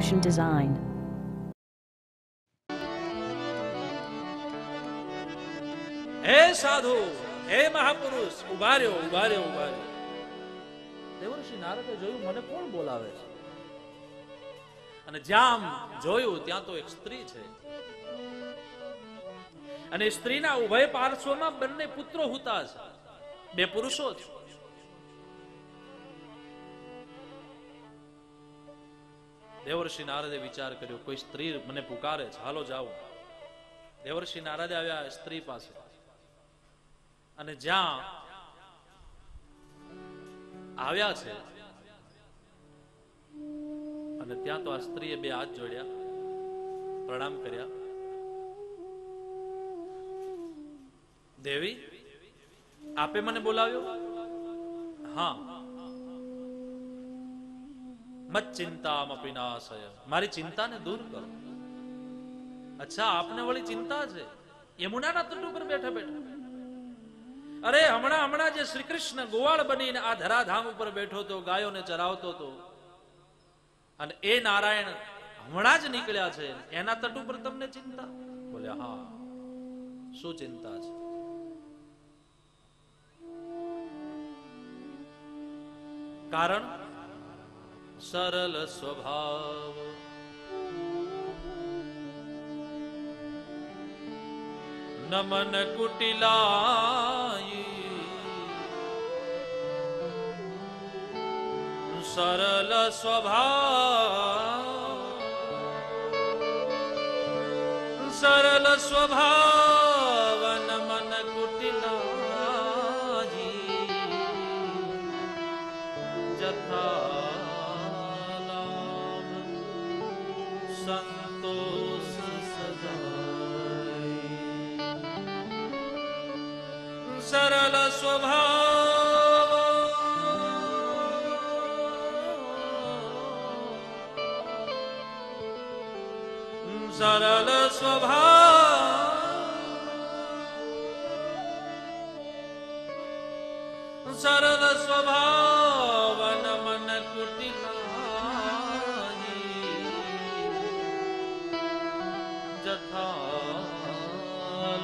evolution design. Hey Sadhu, hey Mahapurush, ubareo, ubareo, ubareo. Devershri Narade જોયું મને કોણ બોલાવે છે અને જામ જોયું ત્યાં તો એક સ્ત્રી છે અને સ્ત્રીના ઉભય પાર્શ્વમાં બંને પુત્રો હુતા છે બે પુરુષો છે દેવર્ષિ નારદે વિચાર કર્યો કોઈ સ્ત્રી મને પુકારે છે હાલો જાઓ દેવર્ષિ નારદે આવ્યા સ્ત્રી પાસે અને જ્યાં આવ્યા છે અને ત્યાં તો આ સ્ત્રીએ બે હાથ જોડ્યા પ્રણામ કર્યા દેવી આપે મને બોલાવ્યો હા मत चिंता मपिनाशय मारी चिंता ने दूर करो अच्छा आपने वाली चिंता है यमुना ना तट पर बैठा बैठा अरे हमणा हमणा जे श्री कृष्ण गोवाळ बनीने आ धराधाम पर बैठो तो गायों ने चरावतो तो अने ए नारायण हमणा ज निकळ्या छे एना तट पर तमने चिंता बोले हाँ शू चिंता छे कारण सरल स्वभाव नमन कुटिलाई सरल स्वभाव सरल स्वभाव नमन कुटिलाई जथा संतोष सदाए सरल स्वभाव सरल स्वभाव सरल स्वभाव नमन कुटिला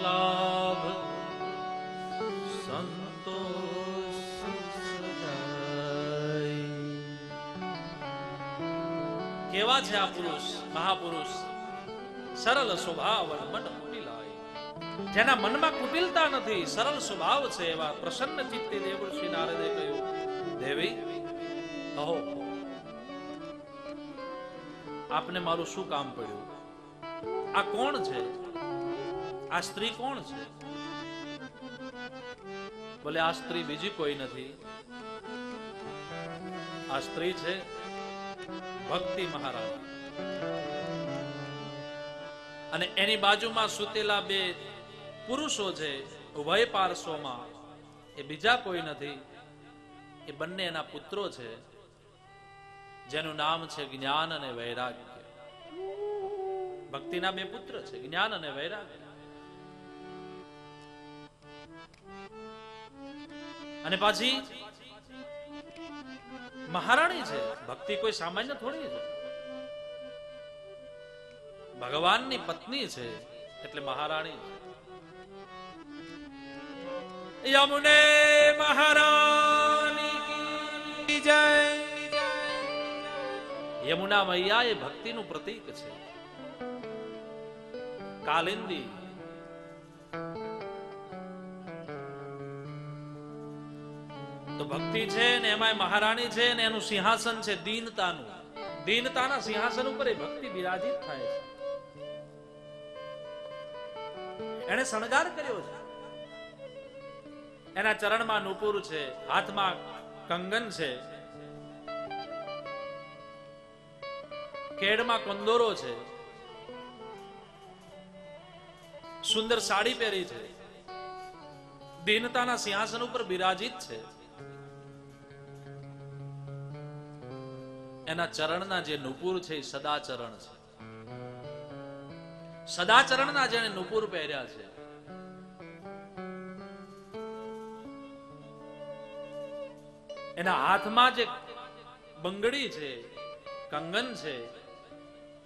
लाभ संतोष सदाए केवा छे आ पुरुष महापुरुष सरल स्वभाव मन कुटिलाय जेना मन में कुटिलता नहीं सरल स्वभाव छे एवा प्रसन्न चित्ते देवर्षि नारदे कह्युं देवी कहो आपने मारू शू काम पड्युं आ कोण छे आ स्त्री कोण छे बोले आ स्त्री बीजी कोई नथी आ स्त्री छे भक्ति महारानी अने एनी बाजुमां सुतेला बे पुरुषो छे उभय पार्श्वमां ए बीजा कोई नथी ए बंने एना पुत्रो छे जेनुं नाम छे ज्ञान अने वैराग्य भक्ति ना बे पुत्र छे ज्ञान अने वैराग्य अने पाछी महाराणी छे भक्ति कोई सामान्य थोड़ी छे भगवान नी पत्नी छे एटले महाराणी यमुने महारानी की जय यमुना मैया ए भक्ति नु प्रतीक छे कालिंदी तो भक्ति छे ने एमाय महाराणी छे ने एनु सिंहासन छे दीनतानु दीनताना सिंहासन उपर ए भक्ति विराजित थाय छे एने शणगार कर्यो छे एना चरणमां नूपुर छे हाथमां कंगन छे केडमां कंदोरो छे सुंदर साड़ी पहरी छे दीनताना सिंहासन पर विराजित छे एना चरणना जे नूपुर छे सदाचरण छे सदाचरणना जेने नूपुर पहर्या छे एना हाथमां जे बंगड़ी छे कंगन छे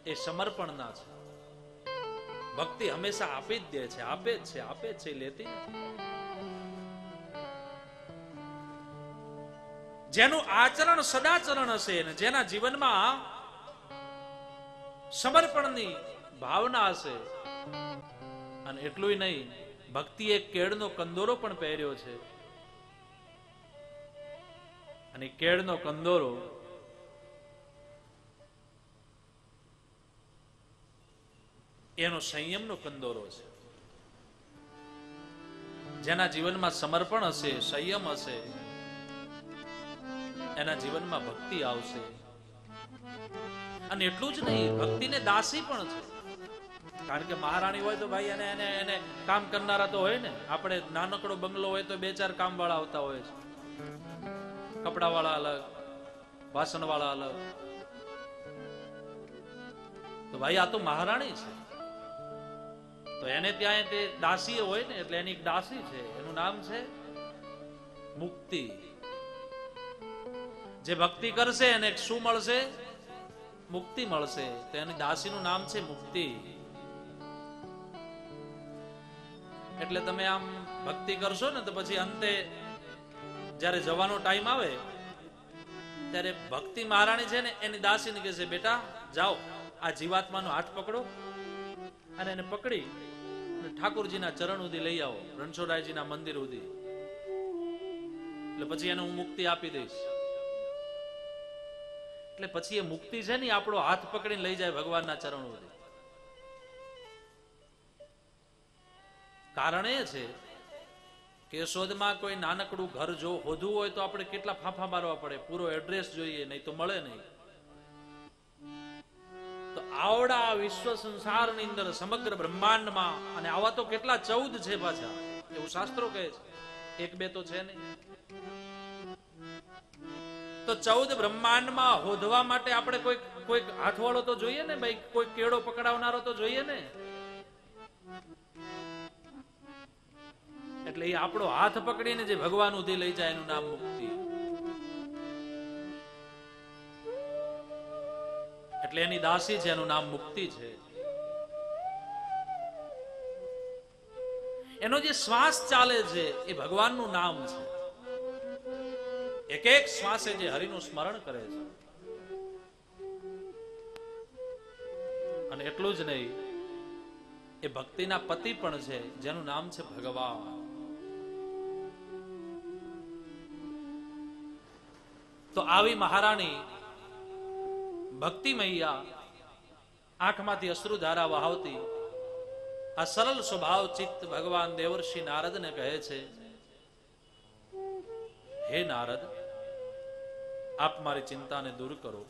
એ સમર્પણના છે. ભક્તિ હંમેશા આપી જ દે છે, આપે જ છે, આપે જ છે, લેતી નથી. જેનું આચરણ સદાચરણ હશે ને જેના જીવનમાં સમર્પણની ભાવના હશે, અને એટલું નહીં, ભક્તિ એક કેળનો કંદોરો પણ પહેર્યો છે, અને કેળનો કંદોરો એનો સંયમનો કંદોરો છે. જેના જીવનમાં સમર્પણ હશે, સંયમ હશે, એના જીવનમાં ભક્તિ આવશે. અને એટલું જ નહીં, ભક્તિને દાસી પણ છે. કારણ કે મહારાણી હોય તો ભાઈ એને એને એને કામ કરનારા તો હોય ને. આપણે નાનકડો બંગલો હોય તો બે ચાર કામ વાળા આવતા હોય છે, કપડા વાળા અલગ, વાસણ વાળા અલગ. તો ભાઈ આ તો મહારાણી છે, તો એને ત્યાં તે દાસી હોય ને, એટલે એની એક દાસી છે, એનું નામ છે મુક્તિ. જે ભક્તિ કરશે એને શું મળશે? મુક્તિ મળશે. તો એની દાસીનું નામ છે મુક્તિ. એટલે તમે આમ ભક્તિ કરશો ને તો પછી અંતે જ્યારે જવાનો ટાઈમ આવે ત્યારે ભક્તિ મહારાણી છે ને એની દાસીને કહે છે, બેટા જાઓ આ જીવાત્માનો હાથ પકડો અને એને પકડી ઠાકોરજીના ચરણ સુધી લઈ આવો, રણછોડરાયજીના મંદિર સુધી, એટલે પછી એને હું મુક્તિ આપી દઈશ. એટલે પછી એ મુક્તિ છે ને આપણો હાથ પકડીને લઈ જાય ભગવાનના ચરણ સુધી. કારણ એ છે કે શોધમાં કોઈ નાનકડું ઘર જો હોધવું હોય તો આપણે કેટલા ફાંફા મારવા પડે, પૂરો એડ્રેસ જોઈએ, નહીં તો મળે નહીં. તો આવડા વિશ્વ સંસારની અંદર સમગ્ર બ્રહ્માંડમાં, અને આવા તો કેટલા 14 છે પાછા, એવું શાસ્ત્રો કહે છે, એક બે તો છે નહીં. તો 14 બ્રહ્માંડમાં હોધવા માટે આપણે કોઈ હાથવાળો તો જોઈએ ને ભાઈ, કોઈ કેળો પકડાવનારો તો જોઈએ ને. એટલે એ આપણો હાથ પકડીને જે ભગવાન ઉધી લઈ જાય એનું નામ મુક્તિ. એટલે એની દાસી છે, એનું નામ મુક્તિ છે. એનો જે શ્વાસ ચાલે છે એ ભગવાનનું નામ છે. એક એક શ્વાસે જે હરિનું સ્મરણ કરે છે. અને એટલું જ નહીં, એ ભક્તિના પતિ પણ છે, જેનું નામ છે ભગવાન. તો આવી મહારાણી ભક્તિ મૈયા, આંખમાંથી અશ્રુ ધારા વહાવતી આ સરળ સ્વભાવ ચિત્ત ભગવાન દેવર્ષિ નારદને કહે છે, હે નારદ, આપ મારી ચિંતાને દૂર કરો.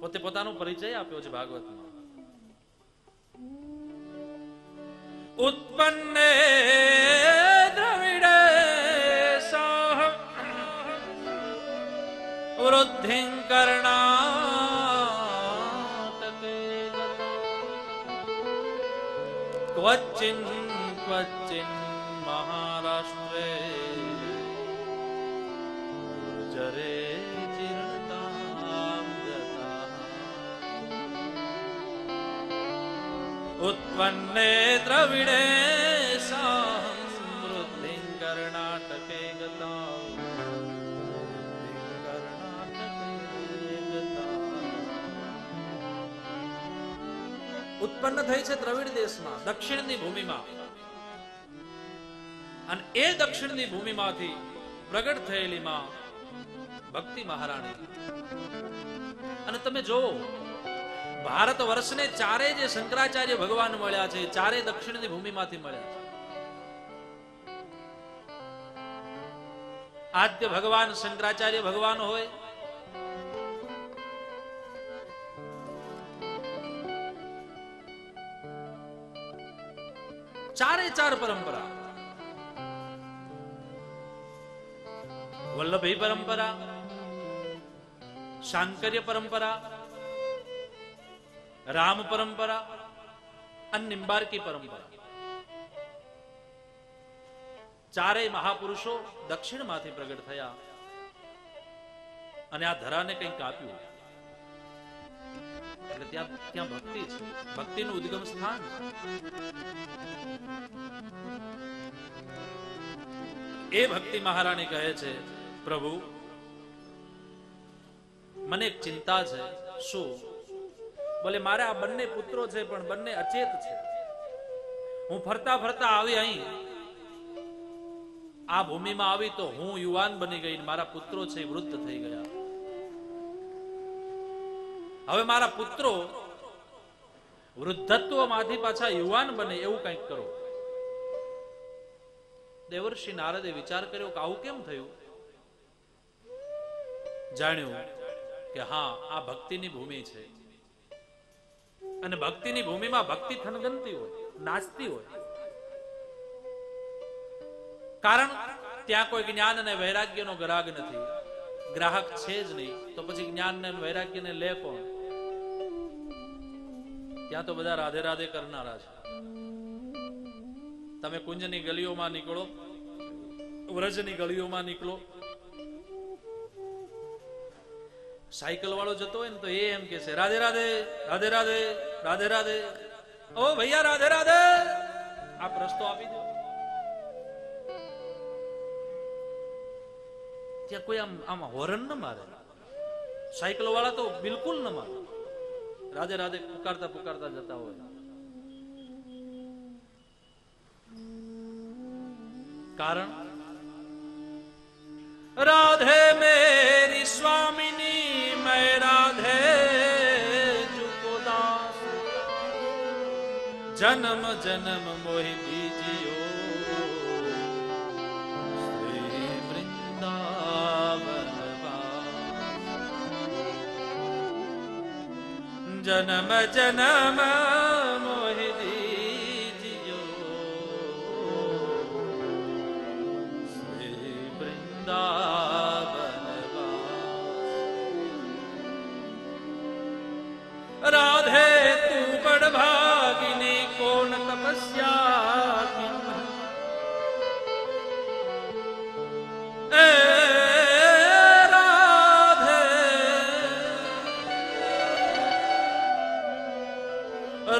પોતે પોતાનો પરિચય આપ્યો છે ભાગવતમાં. ઉત્પન્ને વૃદ્ધિં કર્ણાતકે ક્વચિન ક્વચિન મહારાષ્ટ્રે જરે ચિરતામ ગતા ઉત્પન્ને દ્રવિડે સમૃદ્ધિં કર્ણાટકે ગતા ઉત્પન્ન થઈ છે દ્રવિડ દેશમાં, દક્ષિણની ભૂમિમાં. અને એ દક્ષિણની ભૂમિમાંથી પ્રગટ થયેલી માં ભક્તિ મહારાણી. અને તમે જોવો, ભારત વર્ષને ચારે જે શંકરાચાર્ય ભગવાન મળ્યા છે, ચારે દક્ષિણની ભૂમિમાંથી મળ્યા છે. આદ્ય ભગવાન શંકરાચાર્ય ભગવાન હોય, ચારે ચાર પરંપરા, વલ્લભી પરંપરા, સાંકર્ય પરંપરા, રામ પરંપરા અને નિંબાર્કી પરંપરા, ચારેય મહાપુરુષો દક્ષિણમાંથી પ્રગટ થયા. અને આ ધરાને કંઈક આપ્યું. એટલે ત્યાં ભક્તિ છે, ભક્તિનું ઉદ્ગમ સ્થાન છે. એ ભક્તિ મહારાણી કહે છે, પ્રભુ મને એક ચિંતા છે. શું? બોલે મારા આ બંને પુત્રો છે પણ બંને અચેત છે. હું ફરતા ફરતા આવી અહીં આ ભૂમિમાં આવી તો હું યુવાન બની ગઈ, મારા પુત્રો છે વૃદ્ધ થઈ ગયા. હવે મારા પુત્રો વૃદ્ધત્વમાંથી પાછા યુવાન બને એવું કંઈક કરો. દેવર્ષિ નારદે વિચાર કર્યો કે આવું કેમ થયું. જાણ્યું કે હા, આ ભક્તિની ભૂમિ છે અને ભક્તિની ભૂમિમાં ભક્તિ થનગનતી હોય, નાચતી હોય. કારણ ત્યાં કોઈ જ્ઞાન અને વૈરાગ્યનો ગ્રાહક નથી, ગ્રાહક છે જ નહીં, તો પછી જ્ઞાન અને વૈરાગ્યને લે કોણ? ત્યાં તો બધા રાધે રાધે કરનારા છે. તમે કુંજની ગલીઓમાં નીકળો, વ્રજની ગલીઓમાં નીકળો, સાયકલ વાળો જતો હોય ને તો એ એમ કે છે રાધે રાધે રાધે રાધે રાધે રાધે, ઓ ભૈયા રાધે રાધે, આપ રસ્તો આપી દો. ત્યાં કોઈ આમ હોરન ન મારે, સાયકલ વાળા તો બિલકુલ ન મારે, રાધે રાધે પુકારતા પુકારતા જતા હોય. કારણ રાધે મેરી સ્વામીની મેં રાધે જુકો દાસ, જન્મ જન્મ મોહી દીજીઓ શ્રી વૃંદાવન, જન્મ જન્મ મોહી દીજીઓ શ્રી વૃંદાવન. राधे तू बड़ भागिनी कौन तपस्या ए राधे,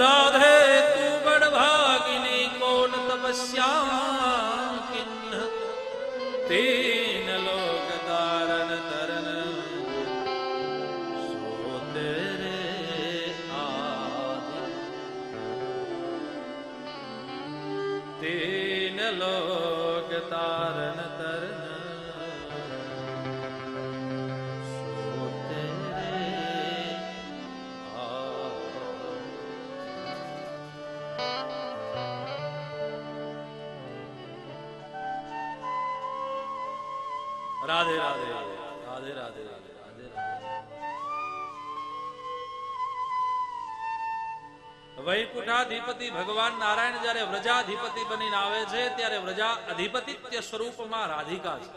राधे तू बड़ भागिनी कौन तपस्या किन तीन लोग तारन तरन लोग तारन तरन सोते रे आ. राधे राधे राधे राधे राधे राधे वैकुंठाधिपति भगवान नारायण जયારે વ્રજાધિપતિ બનીને આવે છે ત્યારે વ્રજા અધિપતિત્ય સ્વરૂપમાં રાધિકા છે.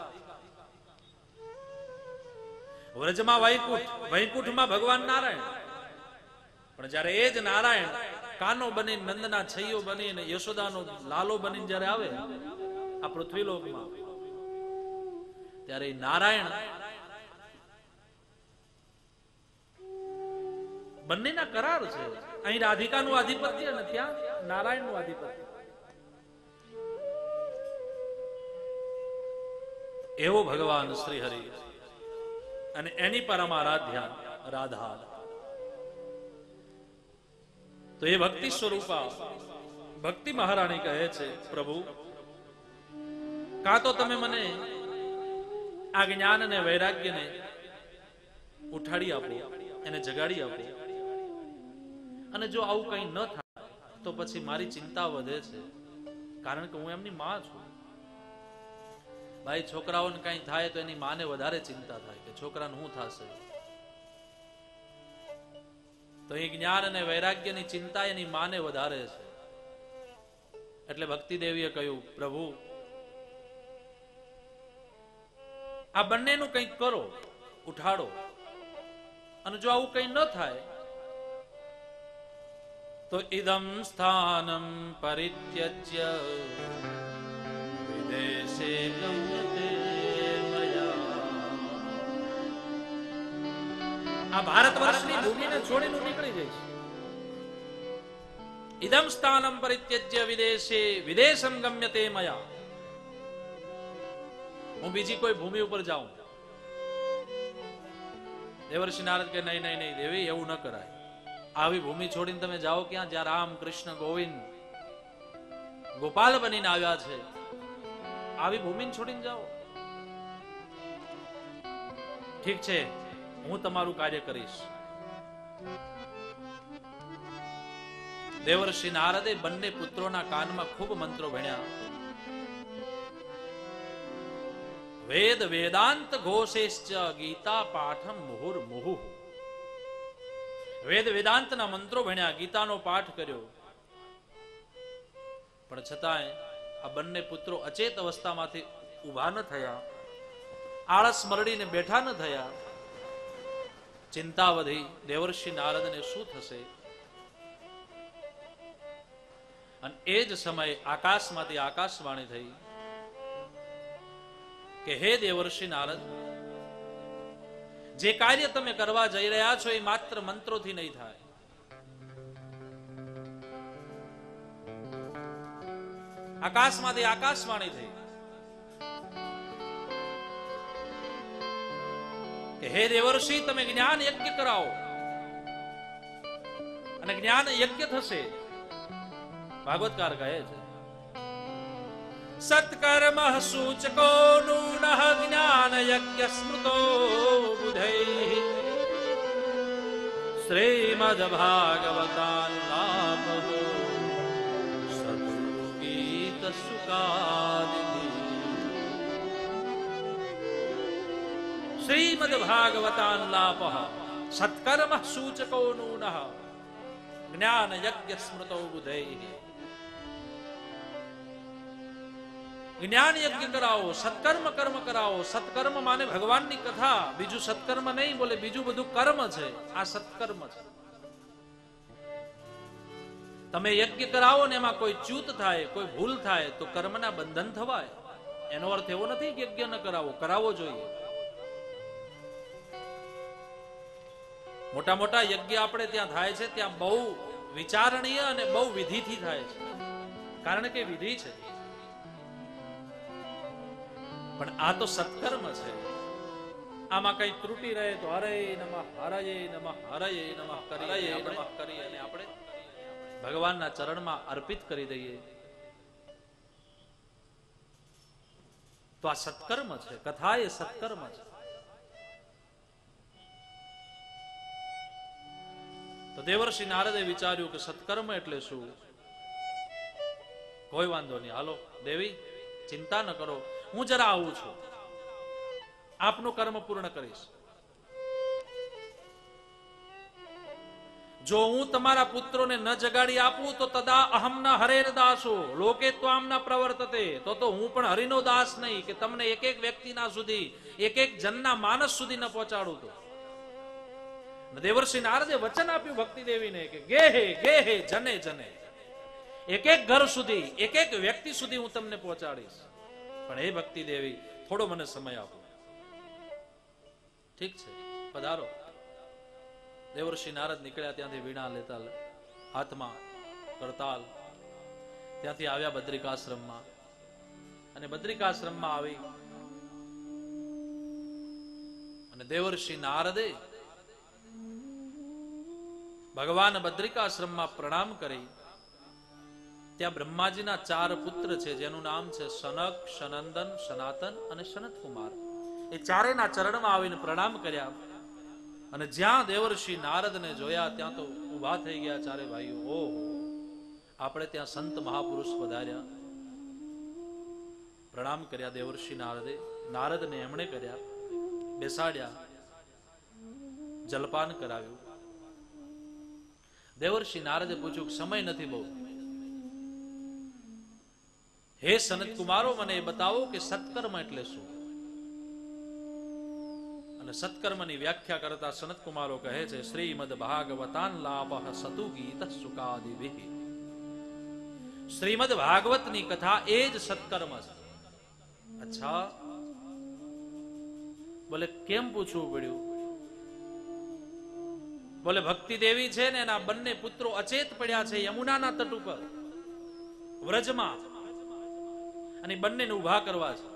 વ્રજમાં વૈકુંઠ, વૈકુંઠમાં ભગવાન નારાયણ. પણ જયારે એ જ નારાયણ કાનો બની, નંદના છૈયો બની, યશોદાનો લાલો બની જયારે આવે આ પૃથ્વી લોકમાં, ત્યારે નારાયણ બંનેના કરાર છે. અહીં રાધિકાનું આધિપત્ય અને ત્યાં નારાયણનું આધિપત્ય. એવો ભગવાન શ્રીહરિ અને એની પરમારાધ્યા રાધા. તો એ ભક્તિ સ્વરૂપા ભક્તિ મહારાણી કહે છે, પ્રભુ કાં તો તમે મને આ જ્ઞાન અને વૈરાગ્યને ઉઠાડી આપો, એને જગાડી આપો, અને જો આવું કંઈ ન થાય તો પછી મારી ચિંતા વધે છે. કારણ કે હું એમની માં છું. ભાઈ છોકરાઓને કંઈ થાય તો એની માને વધારે ચિંતા થાય કે છોકરાને શું થશે. તો એ જ્ઞાન અને વૈરાગ્યની ચિંતા એની માને વધારે છે. એટલે ભક્તિ દેવીએ કહ્યું, પ્રભુ આ બંનેનું કંઈક કરો, ઉઠાડો, અને જો આવું કંઈ ન થાય તો ઇદમ સ્થાનમ પરિત્યજ્ય વિદેશે ગમ્યતે મયા आ भारतवर्षनी भूमिने छोडीने निकळी जईश। इदं स्थानं परित्यज्य विदेशे विदेशं गम्यते मया। हूँ बीजी कोई भूमि पर जाऊं। देवर्षि नारद के नहीं नहीं नहीं देवी एवं न कराय। आवी भूमि छोड़ी तमे जाओ क्या ज्या राम कृष्ण गोविंद गोपाल बनी आव्या छे। आवी भूमि छोड़ी जाओ। ठीक छे हूँ तमारू कार्य करीश। देवर्षि नारदे बन्ने पुत्रोना कानमा खूब मंत्रो भण्या। वेद वेदांत घोषेश्च गीता पाठम मुहुर मुहु। वेद वेदांत ना मंत्रो भण्या गीता नो पाठ कर्यो। पण छतांय आ बन्ने पुत्रो अचेत अवस्था मांथी उभा न थया। आळस मरडीने बेठा न थया। चिंता वधी देवर्षि नारद ने शुं थशे। अने एज समय आकाश मांथी आकाशवाणी थई के हे देवर्षि नारद जे कार्य तमे करवा जई रह्या छो ए मात्र मंत्रो थी नहीं थाय। आकाश मांथी आकाशवाणी थई के हे देवर्षि तमे ज्ञान यज्ञ कराओ अने ज्ञान यज्ञ थशे। भागवतकार कहे छे सत्कर्म सूचको नून ज्ञान यज्ञ स्मृतो बुधै श्रीमद्भागवतानुलापो सद्गीत सुखादिति। श्रीमद्भागवतानुलापः सत्कर्म सूचको नून ज्ञान यज्ञ स्मृतो बुधै। ज्ञान यज्ञ कराओ सत्कर्म कर्म कराओ। सत्कर्म माने भगवान की कथा। बीजू सत्कर्म नहीं बोले बीजू बधु कर्म है। आ सत्कर्म तमे यज्ञ कराओ ने एमां कोई चूक थाय कोई भूल थाय तो कर्मना बंधन थवाय। एनो अर्थ एवो नथी कि यज्ञ न करावो। करावो जोईए। मोटा मोटा यज्ञ आपणे त्यां थाय छे त्यां बहु विचारणीय अने बहु विधिथी थाय छे कारण के विधि छे। पण आ तो सत्कर्म छे। आमां कई त्रुटि रहे तो हरये नमः करीए अने आपणे भगवानना चरणमां अर्पित करी दईए तो आ सत्कर्म छे। कथा ए सत्कर्म छे। तो देवर्षि नारदे विचार्युं के सत्कर्म एटले शुं। कोई वांधो नहीं हालो देवी चिंता न करो हूँ जरा आऊँ छू आपनो कर्म पूर्ण करीश। जो हूँ तमारा पुत्रों ने न जगाड़ी आपू तो तदा अहम न हरेर दासो लोके त्वाम न प्रवर्तते। तो हूँ पण हरिनो दास नहीं कि तमने एक एक व्यक्ति ना सुधी एक एक जन ना मानस सुधी न पहुंचाड़ू। तो देवर्षि नारदे वचन आप्यु भक्ति देवी ने के गे हे जने जने एक एक घर सुधी एक एक व्यक्ति सुधी हूँ तमने पहुंचाड़ीश। पण हे भक्ति देवी थोड़ो मने समय आपो। ठीक छे पधारो। देवर्षि नारद निकळ्या त्यांथी वीणा लेता हाथमां करताल त्यांथी आव्या बद्रिकाश्रममां अने बद्रिकाश्रममां आवी अने देवर्षि नारदे भगवान बद्रिकाश्रममां प्रणाम करी। त्या ब्रह्माजी ना चार पुत्र छे जेनु नाम छे सनक सनंदन सनातन अने सनतकुमार। ए चारे ना चरण में आवीने प्रणाम कर्या अने ज्या देवर्षि नारद ने जोया त्या तो उभा थई गया चारे भाईओ। ओहो आपणे त्या संत महापुरुष पधार्या। प्रणाम कर्या देवर्षि नारदे। नारद ने एमणे कर्या बेसाड्या जलपान कराव्युं। देवर्षि नारदे पूछ्युं समय नथी बहु हे सनतकुमारो मने बताओ कि सत्कर्म एटले शुं। अने सत्कर्मनी व्याख्या करता सनतकुमारो कहे छे श्रीमद्भागवतानुलापः सतु गीतः सुखादिभिः। श्रीमद भागवतनी कथा एज सत्कर्म छे। अच्छा बोले केम पूछवुं पड्युं बोले भक्ति देवी छे ने ना बन्ने पुत्रो अचेत पड्या छे यमुना ना तट उपर व्रजमा अने बन्ने ने उभा करवा छे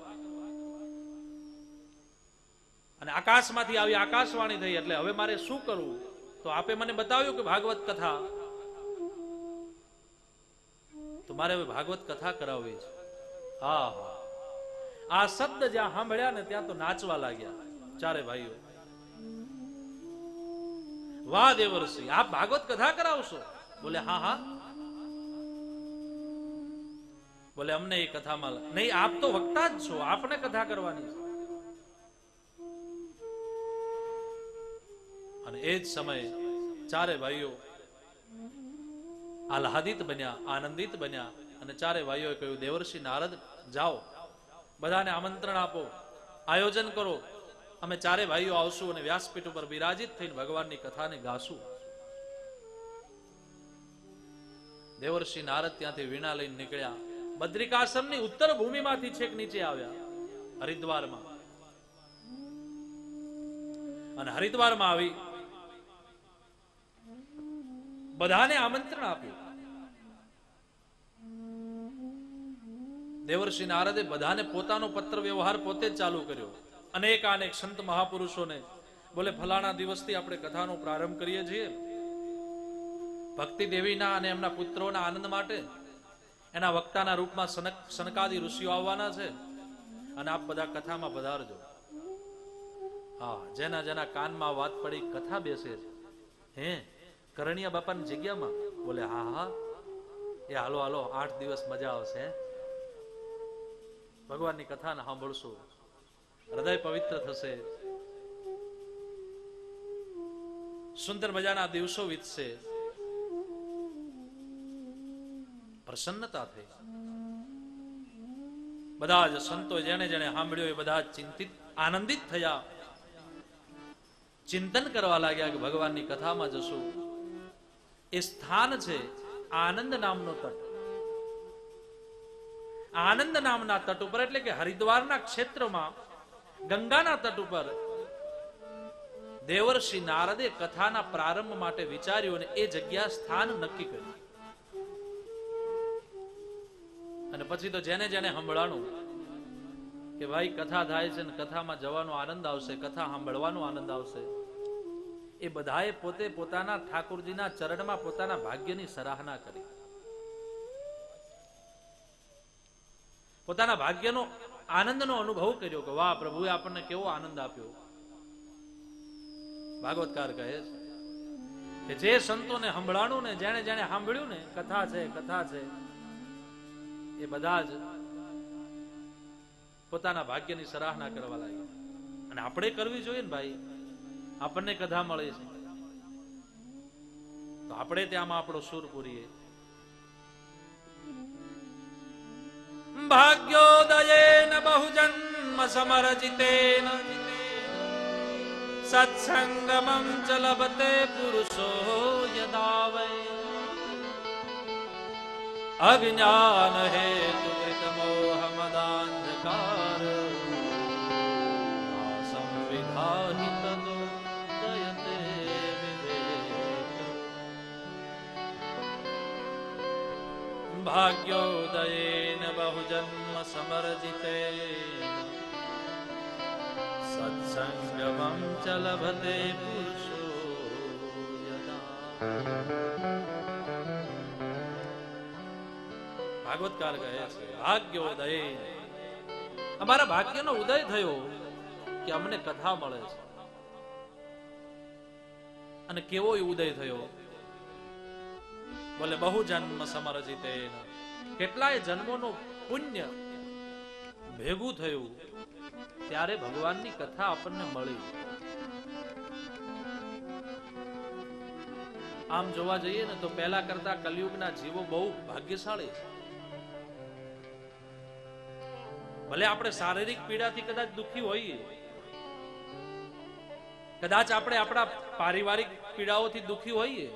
अने आकाशमांथी आवी आकाशवाणी थई एटले हवे मारे शुं करवुं तो आपे मने बताव्युं के भागवत कथा तो मारे हवे भागवत कथा करावी छे। आहा आ शब्द ज्यां सांभळ्या ने त्यां तो नाचवा लाग्या चारे भाईओ। वाह देवर्षि आप भागवत कथा करावशो? बोले हाँ हाँ। बोले हमने ये कथा माला नहीं, आप तो वक्ता ज छो, आपने कथा करवानी। अने एज समय चारे भाईओ आह्लादित बन्या, आनंदित बन्या अने चारे भाईओ कह्युं देवर्षि नारद जाओ बधाने आमंत्रण आपो, आयोजन करो, अमे चारे भाईओ आवशुं अने व्यासपीठ पर विराजित थईने भगवाननी कथाने गाशुं। देवर्षि नारद त्यांथी वीणा लईने निकळ्या, बद्रिकाश्रमनी उत्तर भूमिमांथी छेक नीचे आव्या हरिद्वारमां अने हरिद्वारमां आवी बधाने आमंत्रण आप्युं। देवर्षि नारदे बधाने पोतानो पत्र व्यवहार पोते चालू कर्यो। अनेक अनेक संत महापुरुषोने बोले फलाना दिवसथी आपणे कथानो प्रारंभ करीए छीए भक्ति देवीना अने एमना पुत्रोना आनंद माटे। एना वक्ताना रूपमां सनकादि ऋषिओ आववाना छे अने आप बधा कथामां पधारजो। हा जेना जेना कानमां वात पड़ी कथा बेसे छे। हे करणिया बापानी जग्यामां? बोले हा हा ए हालो हालो 8 दिवस मजा आवशे। भगवानी कथा ना सांभळशो, हृदय पवित्र थशे, सुंदर मजाना दिवसो वीतशे, प्रसन्नता थई। बधा ज संतो जेने जेने सांभळ्यो ए बधा चिंतित आनंदित थया, चिंतन करवा लाग्या के भगवानी कथा में जशुं। ए स्थान छे आनंद नामनो तट। आनंद नामना तट पर एटले के हरिद्वारना क्षेत्रमा गंगाना तट पर देवर्षि नारदे कथाना प्रारंभ माटे विचार्यो ने ए जग्या स्थान नक्की कर्युं। अने पछी तो जेने जेने सांभळाणुं के भाई कथा थाय छे ने कथामां जवानो आनंद आवशे, कथा सांभळવાનો आनंद आवशे, ए बधाए पोते पोताना ठाकुरजीना चरणमां पोताना भाग्यनी सराहना करी, पोताना भाग्यनो आनंदनो अनुभव कर्यो के वाह प्रभुए आपने केवो आनंद आप्यो। भागवतकार कहे के जे संतोने सांभळाणुं ने जेने जेने सांभळ्युं ने कथा छे ए बधा ज पोताना भाग्यनी सराहना करवा लाग्या। अने आपणे करवी जोईए ने भाई, आपने कथा मळे छे तो आपणे त्यामां आपणो सूर पूरीए। भाग्योदयेन बहुजन्म समर्जितेन सत्संगमं च लभते पुरुषो यदा वै अज्ञान हेतु कृतमोह मदान्धकार संविधानित जयते विवेक। भाग्योदये बहुजन्म समर्जिते सत्संगमं च लभते पुरुषो यदा। भागवतकार कहे छे भाग्योदय हमारा भाग्यनो उदय थयो कि हमने कथा मळे छे। अने केवो उदय थयो? बोले बहुजन्म समर्जिते केटलाय जन्मोनो पुण्य भेगुं थयुं त्यारे भगवाननी कथा आपणने मळी। आम जोवा जईए ने तो पहेला करता कलियुगना जीवो बहु भाग्यशाळी छे। भले आपणे शारीरिक पीड़ाथी कदाच दुखी होईए, कदाच आपणे आपणा पारिवारिक पीड़ाओथी दुखी होईए,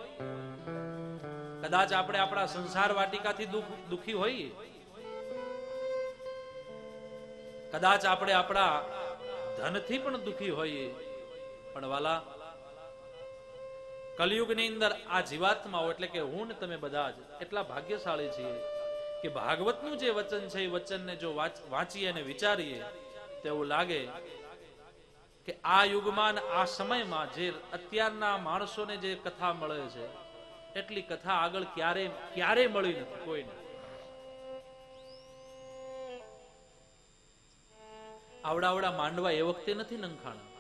कदाच आपणे आपणा संसार वाटिकाथी दुखी होईए, कदाच आपणे आपणा धनथी पण दुखी होईए, पण वाला કલિયુગની અંદર આ જીવાત્માઓ એટલે કે હું ને તમે બધા જ એટલા ભાગ્યશાળી છીએ કે ભાગવતનું જે વચન છે એ વચનને જો વાંચીએ અને વિચારીએ તો એવું લાગે કે આ યુગમાં આ સમયમાં જે અત્યારના માણસોને જે કથા મળે છે એટલી કથા આગળ ક્યારેય મળી નથી કોઈને. આવડા આવડા માંડવા એ વખતે નથી નંખાણા,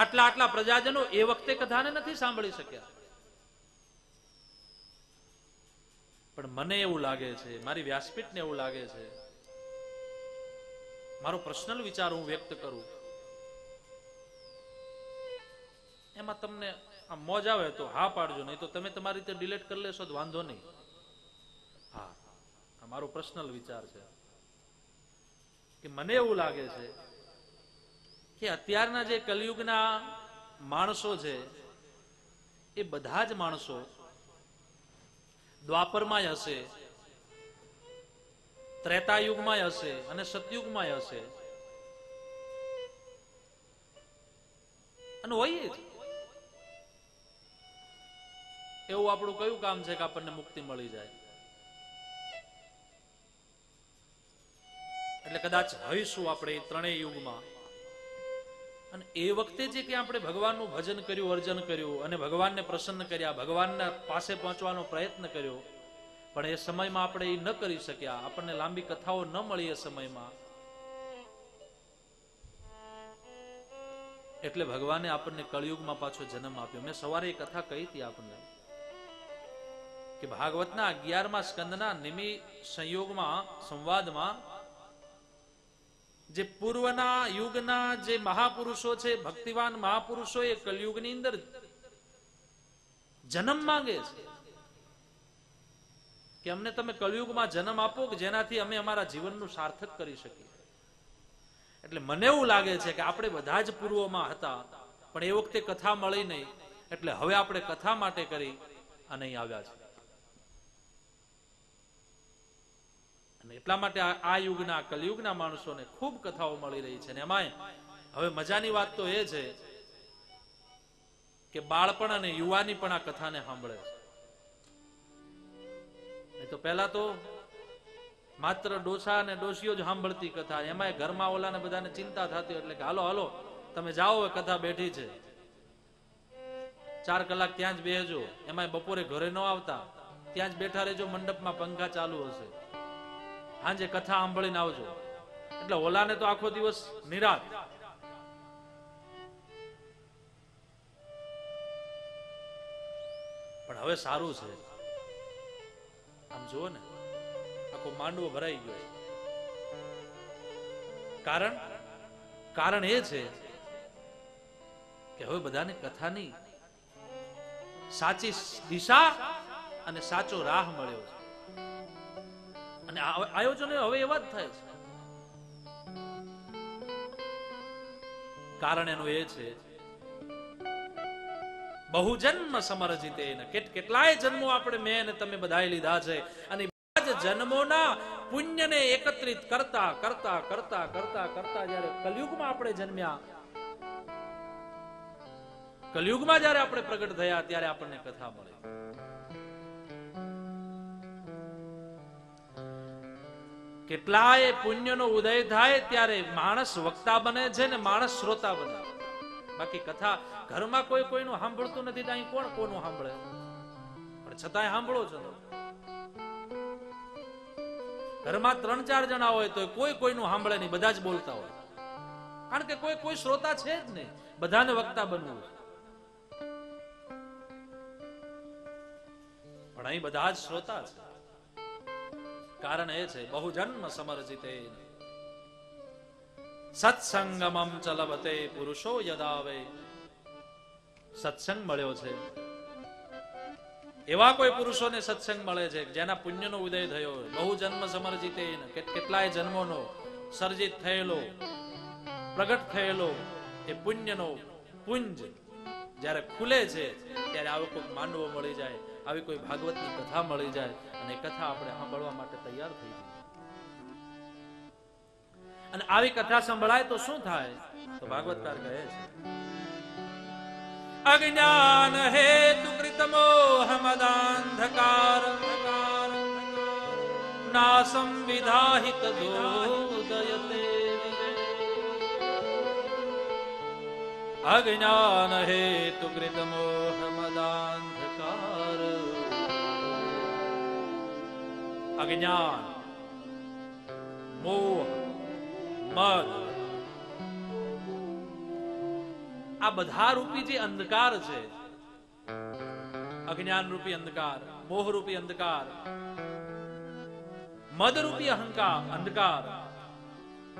આટલા આટલા પ્રજાજનો એ વખતે કથાને નથી સાંભળી શક્યા. પણ મને એવું લાગે છે, મારી વ્યાસપીઠને એવું લાગે છે, મારો પર્સનલ વિચાર હું વ્યક્ત કરું, એમાં તમને આ મોજ આવે તો હા પાડજો, નહીં તો તમે તમારી રીતે ડિલીટ કરી લેશો તો વાંધો નહીં. હા, આ મારો પર્સનલ વિચાર છે કે મને એવું લાગે છે કે અત્યારના જે કલિયુગના માણસો છે એ બધા જ માણસો દ્વાપરમાં હશે, ત્રેતાયુગમાં હશે અને સતયુગમાં હશે અને હોય જ. એવું આપણું કયું કામ છે કે આપણને મુક્તિ મળી જાય? એટલે કદાચ હઈશું આપણે ત્રણેય યુગમાં. અને એ વખતે જે કે આપણે ભગવાનનું ભજન કર્યું, અર્જન કર્યું અને ભગવાનને પ્રસન્ન કર્યા, ભગવાનના પાસે પહોંચવાનો પ્રયત્ન કર્યો, પણ એ સમયમાં આપણે એ ન કરી શક્યા, આપણને લાંબી કથાઓ ન મળી એ સમયમાં. એટલે ભગવાને આપણને કળિયુગમાં પાછો જન્મ આપ્યો. મેં સવારે એ કથા કહી હતી આપણને કે ભાગવતના 11મા સ્કંદના નિમિ સંયોગમાં સંવાદમાં જે પૂર્વના યુગના જે મહાપુરુષો છે, ભક્તિવાન મહાપુરુષો, એ કલયુગની અંદર જન્મ માંગે છે કે અમને તમે કલયુગમાં જન્મ આપો કે જેનાથી અમે અમારા જીવનનું સાર્થક કરી શકીએ. એટલે મને એવું લાગે છે કે આપણે બધા જ પૂર્વમાં હતા પણ એ વખતે કથા મળી નહીં, એટલે હવે આપણે કથા માટે કરી અને અહીં આવ્યા છે. એટલા માટે આ યુગના કલયુગના માણસોને ખૂબ કથાઓ મળી રહી છે. એમાંય હવે મજાની વાત તો એ છે કે બાળપણ અને યુવાની પણ આ કથાને સાંભળે છે. તો પહેલા તો માત્ર ડોસા અને ડોસીઓ જ સાંભળતી કથા, એમાંય ઘરમાં ઓલાને બધાને ચિંતા થતી, એટલે કે હાલો હાલો તમે જાઓ, હવે કથા બેઠી છે, 4 કલાક ત્યાં જ બેસજો, એમાંય બપોરે ઘરે ન આવતા, ત્યાં જ બેઠા રહેજો, મંડપમાં પંખા ચાલુ હશે, હાજે કથા સાંભળીને આવજો. એટલે ઓલાને તો આખો દિવસ નિરાત. પણ હવે સારું છે, આમ જુઓ ને આખો માંડવો ભરાઈ ગયો. કારણ એ છે કે હવે બધાને કથાની સાચી દિશા અને સાચો રાહ મળ્યો છે. અને આયોજનો હવે એવા જ થાય છે. કારણ એનું એ છે બહુ જન્મ સમર્જિતે, કેટલાય જન્મો આપણે મેં તમે બધા લીધા છે અને જન્મોના પુણ્યને એકત્રિત કરતા કરતા કરતા કરતા કરતા જયારે કલયુગમાં આપણે જન્મ્યા, કલયુગમાં જયારે આપણે પ્રગટ થયા ત્યારે આપણને કથા મળી. કેટલાય પુણ્યનો ઉદય થાય ત્યારે માણસ વક્તા બને છે ને માણસ શ્રોતા બને. બાકી કથા ઘરમાં કોઈ કોઈનું સાંભળતું નથી, ત્યાં કોણ કોનું સાંભળે, પણ છતાંય સાંભળો છો. ઘરમાં 3-4 જણા હોય તો કોઈ કોઈનું સાંભળે નહીં, બધા જ બોલતા હોય, કારણ કે કોઈ શ્રોતા છે જ નહીં, બધાને વક્તા બનવું. પણ અહીં બધા જ શ્રોતા છે. કારણ એ છે બહુ જન્મ સમર્જિતે સત્સંગમમ ચલવતે પુરુષો યદાવે. સત્સંગ મળ્યો છે, એવા કોઈ પુરુષોને સત્સંગ મળે છે જેના પુણ્યનો ઉદય થયો, બહુ જન્મ સમર્જિતે, કેટલાય જન્મોનો સર્જિત થયેલો, પ્રગટ થયેલો એ પુણ્યનો પુંજ જ્યારે ખુલે છે ત્યારે આવો કોઈ માંડવો મળી જાય, આવી કોઈ ભાગવતની કથા મળી જાય અને કથા આપણે સાંભળવા માટે તૈયાર થઈ જાય. અને આવી કથા સંભળાય તો શું થાય? તો ભાગવતકાર કહે છે अज्ञान हेतु कृतमोह मदांधकार नासं विधाहित दोदयते अज्ञान हेतु कृतमोह मदांधकार अज्ञान मोह मद आ बधा रूपी जे अंधकार छे अज्ञान रूपी अंधकार मोह रूपी अंधकार मद रूपी अहंकार अंधकार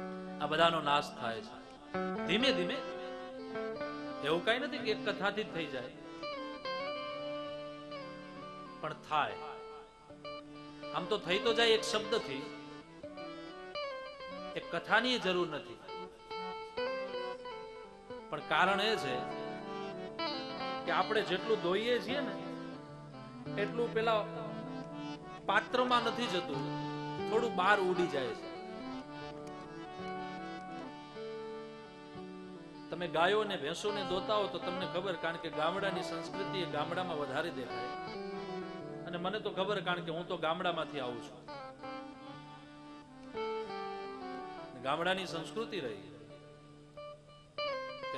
आ बधानो नाश थाय छे धीमे धीमे एवं कई नहीं कि एक कथा थी थी जाए पण थाय आम तो थी तो जाए एक शब्द थी एक कथा नी जरूर नहीं पर कारण ए छे कि आपणे जेटलू दोईए छीए ने एटलू पेला पात्रमां नथी जतुं थोड़ू बहार उडी जाय छे तमे गायो ने भेंसो ने दोता हो तो तमने खबर कारण के गामडानी संस्कृति गामडामां वधारे देखाय अने मने तो खबर कारण के हूँ तो गामडामांथी आवुं छुं गामडानी संस्कृति रही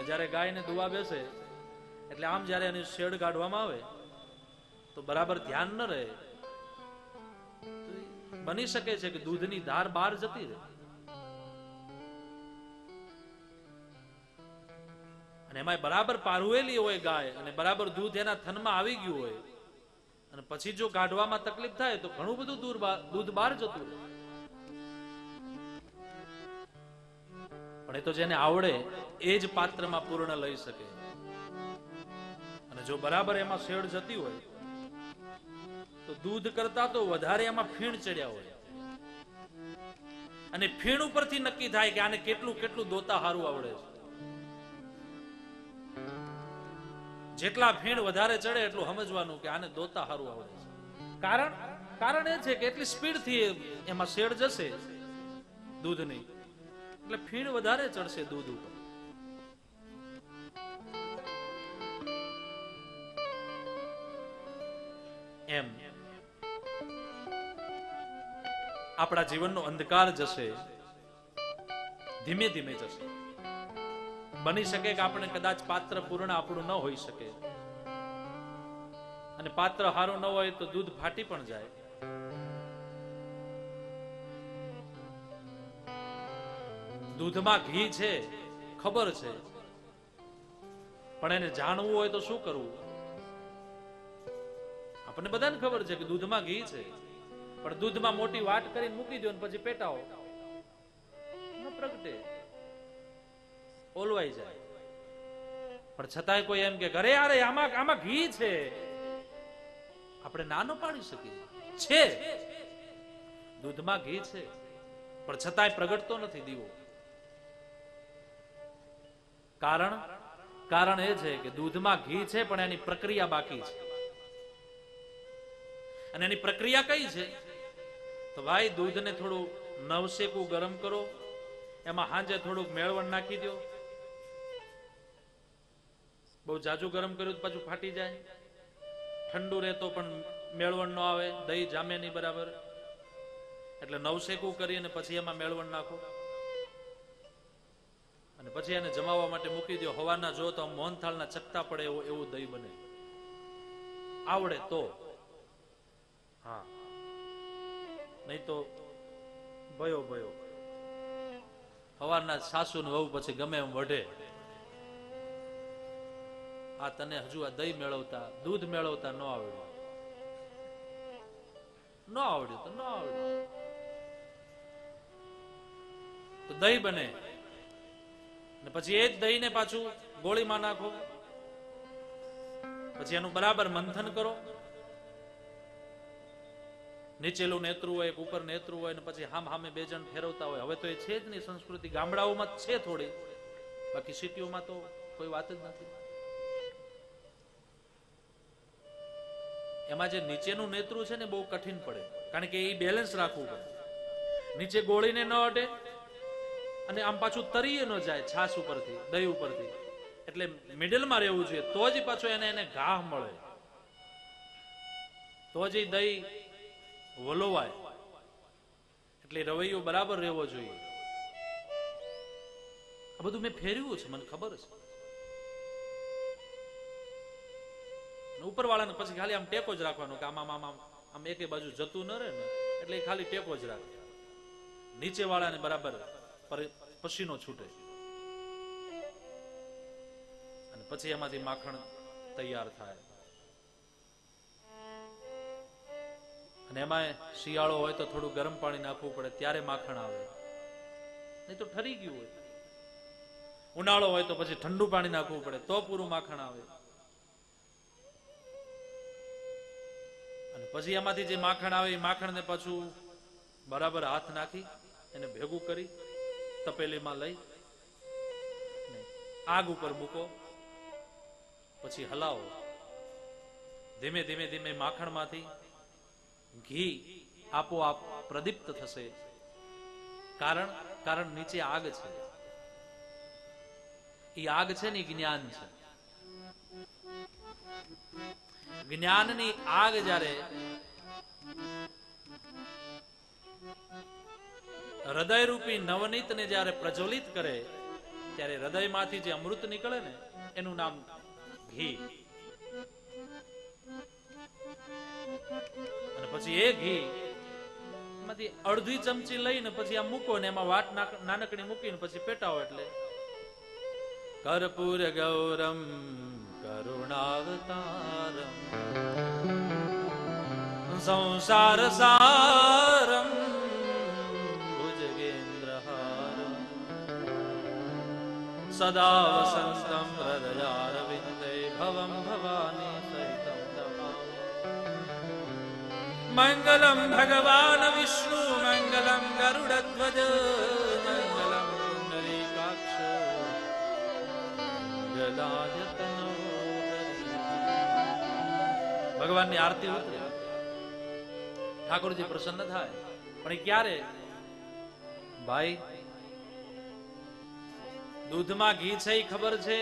जारे गाय ने दुआ बेसे एटले आम जारे एनी शेड काढवामां आवे तो बराबर ध्यान न रहे तो बनी सके छे कि दूधनी धार बहार जती रहे अने एमां बराबर पारुएली होय गाय अने बराबर दूध एना थनमां आवी गयुं होय अने पछी जो काढवामां तकलीफ थाय तो घणुं बधुं दूध बहार जतुं रहे पण ए तो जेने आवडे एज पात्र में पूर्ण लई सके जो बराबर एमां शेड जती होय तो दूध करता तो वधारे एमां फीण चढ़्या होय अने फीण उपरथी नक्की थाय के आने केटलू केटलू दोता हारू आवडे जेटला फीण वधारे चढ़े एटलू समजवानुं के आने दोता हारू आवडे कारण कारण ए छे के एटली स्पीड थी एमां शेड जशे दूधनी एटले फीण वधारे चढ़शे दूध उपर अपना जीवन नो अंधकार जैसे धीमे धीमे जैसे बनी सके कि आपने कदाच पात्र पूर्ण आपणुं न होई सके अने पात्र हारो न होय तो दूध फाटी पण जाए दूध में घी छे खबर छे पण एने जाणवुं होय तो शुं करवुं अपने बधाने खबर है कि दूध में घी है पर दूध में मोटी वाट कर मूकी दो पछी पेटाओ न प्रगटे ओलवाई जाए पर छतांय कोई एम के अरे यार आमा आमा घी है आपणे ना न पाड़ी सकीए छे दूध में घी है पर छतांय प्रगटतो नथी दीवो कारण कारण ए छे कि दूध में घी है पण एनी प्रक्रिया बाकी है अने एनी प्रक्रिया कई छे तो भाई दूध ने थोड़ू नवसेकू गरम करो एमां हांजे थोड़ुं मेळवण नाखी द्यो बहु जाजू गरम कर्युं तो पाछुं फाटी जाए ठंडू रहे तो पण मेळवण न आवे दही जामे नहीं बराबर एटले नवसेकू करी अने पछी एमां मेळवण नाखो अने पछी एने जमावा माटे मूकी द्यो हवाना जो तो मोहनथाळना चकता पड़े एवुं दही बने आवड़े तो हाँ नहीं तो भयो भयो हवारना सासु ने वहू पछी गमे एम वढे आ तने हजू आ दही मेळवता दूध मेळवता न आवड्यो न आवड्यो तो न आवड्यो तो दही बने ने पछी ए ज दही ने पाछुं गोळी मां नाखो पछी एनुं बराबर मंथन करो नीचेलू नेत्रु होय ऊपर नेत्रु होय ने पछी हाम हामे बे जण फेरवता होय हवे तो ए छे ज नहीं संस्कृति गामडाओमां छे थोड़ी बाकी सिटीओमां तो कोई वात ज नथी एमां जे नीचेनुं नेत्रु छे ने बहु कठिन पड़े कारण के ए बेलेन्स राखवुं पड़े नीचे गोळीने न अडे अने आम पाछुं तरीए न जाए छाश उपरथी दही उपरथी એટલે મિડલમાં રહેવું જોઈએ તો જ પાછો એને એને ઘા મળે તો જ દહીં વલોવાય. એટલે રવૈયો બરાબર રહેવો જોઈએ. આ બધું મેં ફેરવ્યું છે, મને ખબર છે. ઉપરવાળાને પછી ખાલી આમ ટેકો જ રાખવાનો કે આમાં આમ આમ એકે બાજુ જતું ન રહે ને એટલે ખાલી ટેકો જ રાખે. નીચે વાળાને બરાબર પસીનો છૂટે અને પછી એમાંથી માખણ તૈયાર થાય. અને એમાં શિયાળો હોય તો થોડું ગરમ પાણી નાખવું પડે ત્યારે માખણ આવે, નહીં તો ઠરી ગયું હોય. ઉનાળો હોય તો પછી ઠંડુ પાણી નાખવું પડે તો પૂરું માખણ આવે. અને પછી એમાંથી જે માખણ આવે એ માખણને પાછું બરાબર હાથ નાખી એને ભેગું કરી તપેલીમાં લઈ આગ ઉપર મૂકો, પછી હલાવો. ધીમે ધીમે ધીમે માખણમાંથી ઘી આપોઆપ પ્રદીપ્ત થશે. કારણ નીચે આગ છે. એ આગ છે ને જ્ઞાન છે. જ્ઞાનની આગ જ્યારે હૃદયરૂપી નવનીતને જ્યારે પ્રજ્વલિત કરે ત્યારે હૃદયમાંથી જે અમૃત નીકળે ને એનું નામ ઘી. અને પછી એ ઘી માંથી અડધી ચમચી લઈને પછી આ મૂકો ને એમાં વાટ નાનકડી મૂકીને પછી પેટાવો એટલે કર્પૂર ગૌરમ કરુણાવતારમ સંસાર સારમ ભુજગેન્દ્રહારમ સદા વસંતમ હૃદયારવિંદે ભવમ ભવાની સહિતમ નમામિ. મંગલમ ભગવાન વિષ્ણુ મંગલમ ગરુડધ્વજ મંગલમ પુંડરીકાક્ષ ગદાધર. ભગવાનની આરતી ઉતરે, ઠાકોરજી પ્રસન્ન થાય. પણ ક્યારે? ભાઈ, દૂધમાં ઘી છે એ ખબર છે,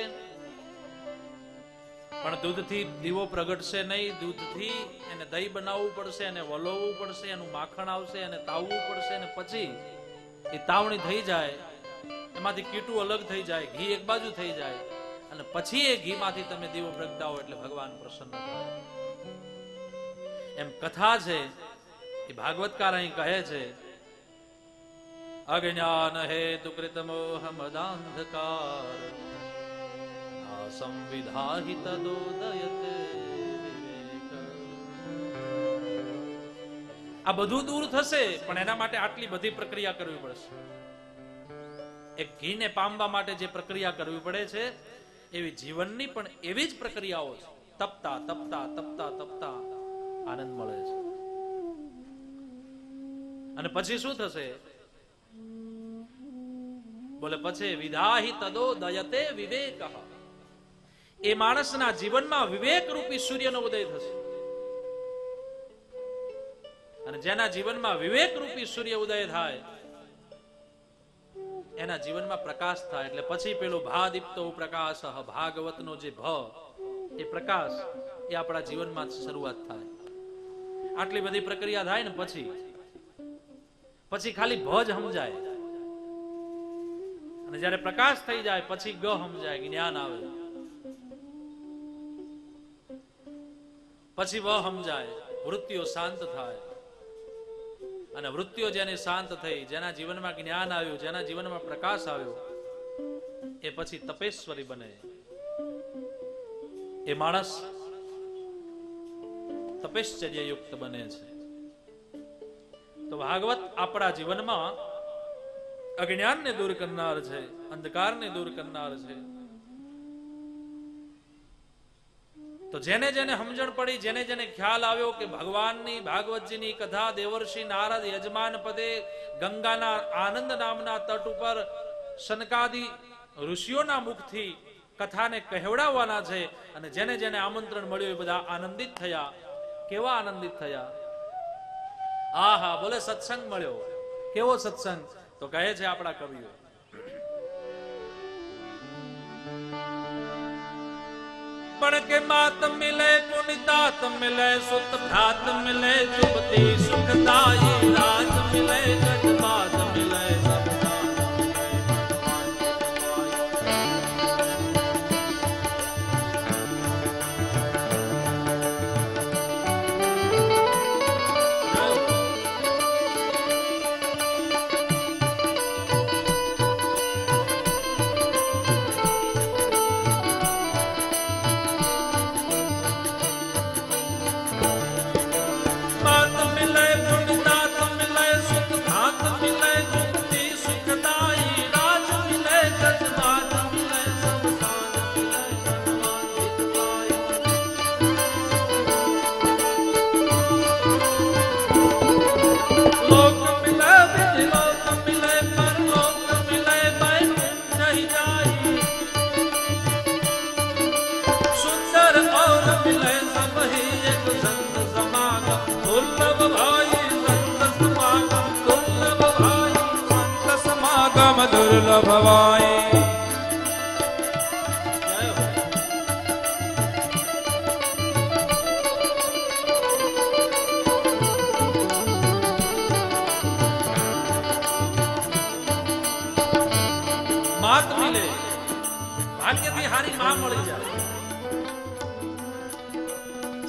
પણ દૂધથી દીવો પ્રગટશે નહીં. દૂધથી એને દહીં બનાવવું પડશે, એને વલોવવું પડશે, એનું માખણ આવશે, એને તાવવું પડશે અને પછી એ તાવણી થઈ જાય, એમાંથી કીટું અલગ થઈ જાય, ઘી એક બાજુ થઈ જાય અને પછી એ ઘીમાંથી તમે દીવો પ્રગટાવો એટલે ભગવાન પ્રસન્ન થાય. એમ કથા છે એ ભાગવતકાર અહીં કહે છે. અજ્ઞાન હેતુ કૃત મોહ મદાંધકાર સંવિધાહિત દોદયતે વિવેક. આ બધું દૂર થશે પણ એના માટે આટલી બધી પ્રક્રિયા કરવી પડશે. એક ઘીને પામવા માટે જે પ્રક્રિયા કરવી પડે છે એવી જીવનની પણ એવી જ પ્રક્રિયાઓ છે. તપતા તપતા તપતા તપતા આનંદ મળે છે. અને પછી શું થશે? બોલે પછી વિધાહિ તદો દયતે વિવેક. એ માણસના જીવનમાં વિવેક રૂપી સૂર્યનો ઉદય થશે. અને જેના જીવનમાં વિવેક રૂપી સૂર્ય ઉદય થાય એના જીવનમાં પ્રકાશ થાય. એટલે પછી પેલો ભા દીપ્તો પ્રકાશ, ભાગવતનો જે ભ એ પ્રકાશ એ આપણા જીવનમાં શરૂઆત થાય. આટલી બધી પ્રક્રિયા થાય ને પછી ખાલી ભજ સમજાય. અને જ્યારે પ્રકાશ થઈ જાય પછી ગ સમજાય, જ્ઞાન આવે. પછી વ સમજાય, વૃત્તિઓ શાંત થાય. અને વૃત્તિઓ જેને શાંત થઈ, જેના જીવનમાં જ્ઞાન આવ્યું, જેના જીવનમાં પ્રકાશ આવ્યો એ પછી તપેશ્વરી બને. એ માણસ તપશ્ચર્યા યુક્ત બને છે. તો ભાગવત આપણા જીવનમાં અજ્ઞાનને દૂર કરનાર છે, અંધકારને દૂર કરનાર છે. તો જેને જેને સમજણ પડી, જેને જેને ખ્યાલ આવ્યો કે ભગવાનની ભાગવતજીની કથા દેવર્ષિ નારદ યજમાન પદે ગંગાના આનંદ નામના તટ ઉપર સનકાદી ઋષિઓના મુખથી કથાને કહેવડાવવાના છે, અને જેને જેને આમંત્રણ મળ્યું એ બધા આનંદિત થયા. કેવા આનંદિત થયા? આહા, બોલે સત્સંગ મળ્યો. કેવો સત્સંગ? તો કહે છે આપણા કવિઓ पण के बात मिले पुनितात मिले सुत भ्रात मिले जुबती सुखदाई राज मिले जगबात मिले सबदा भवाए मात मिले भाग्य बिहारी मां मळी जाए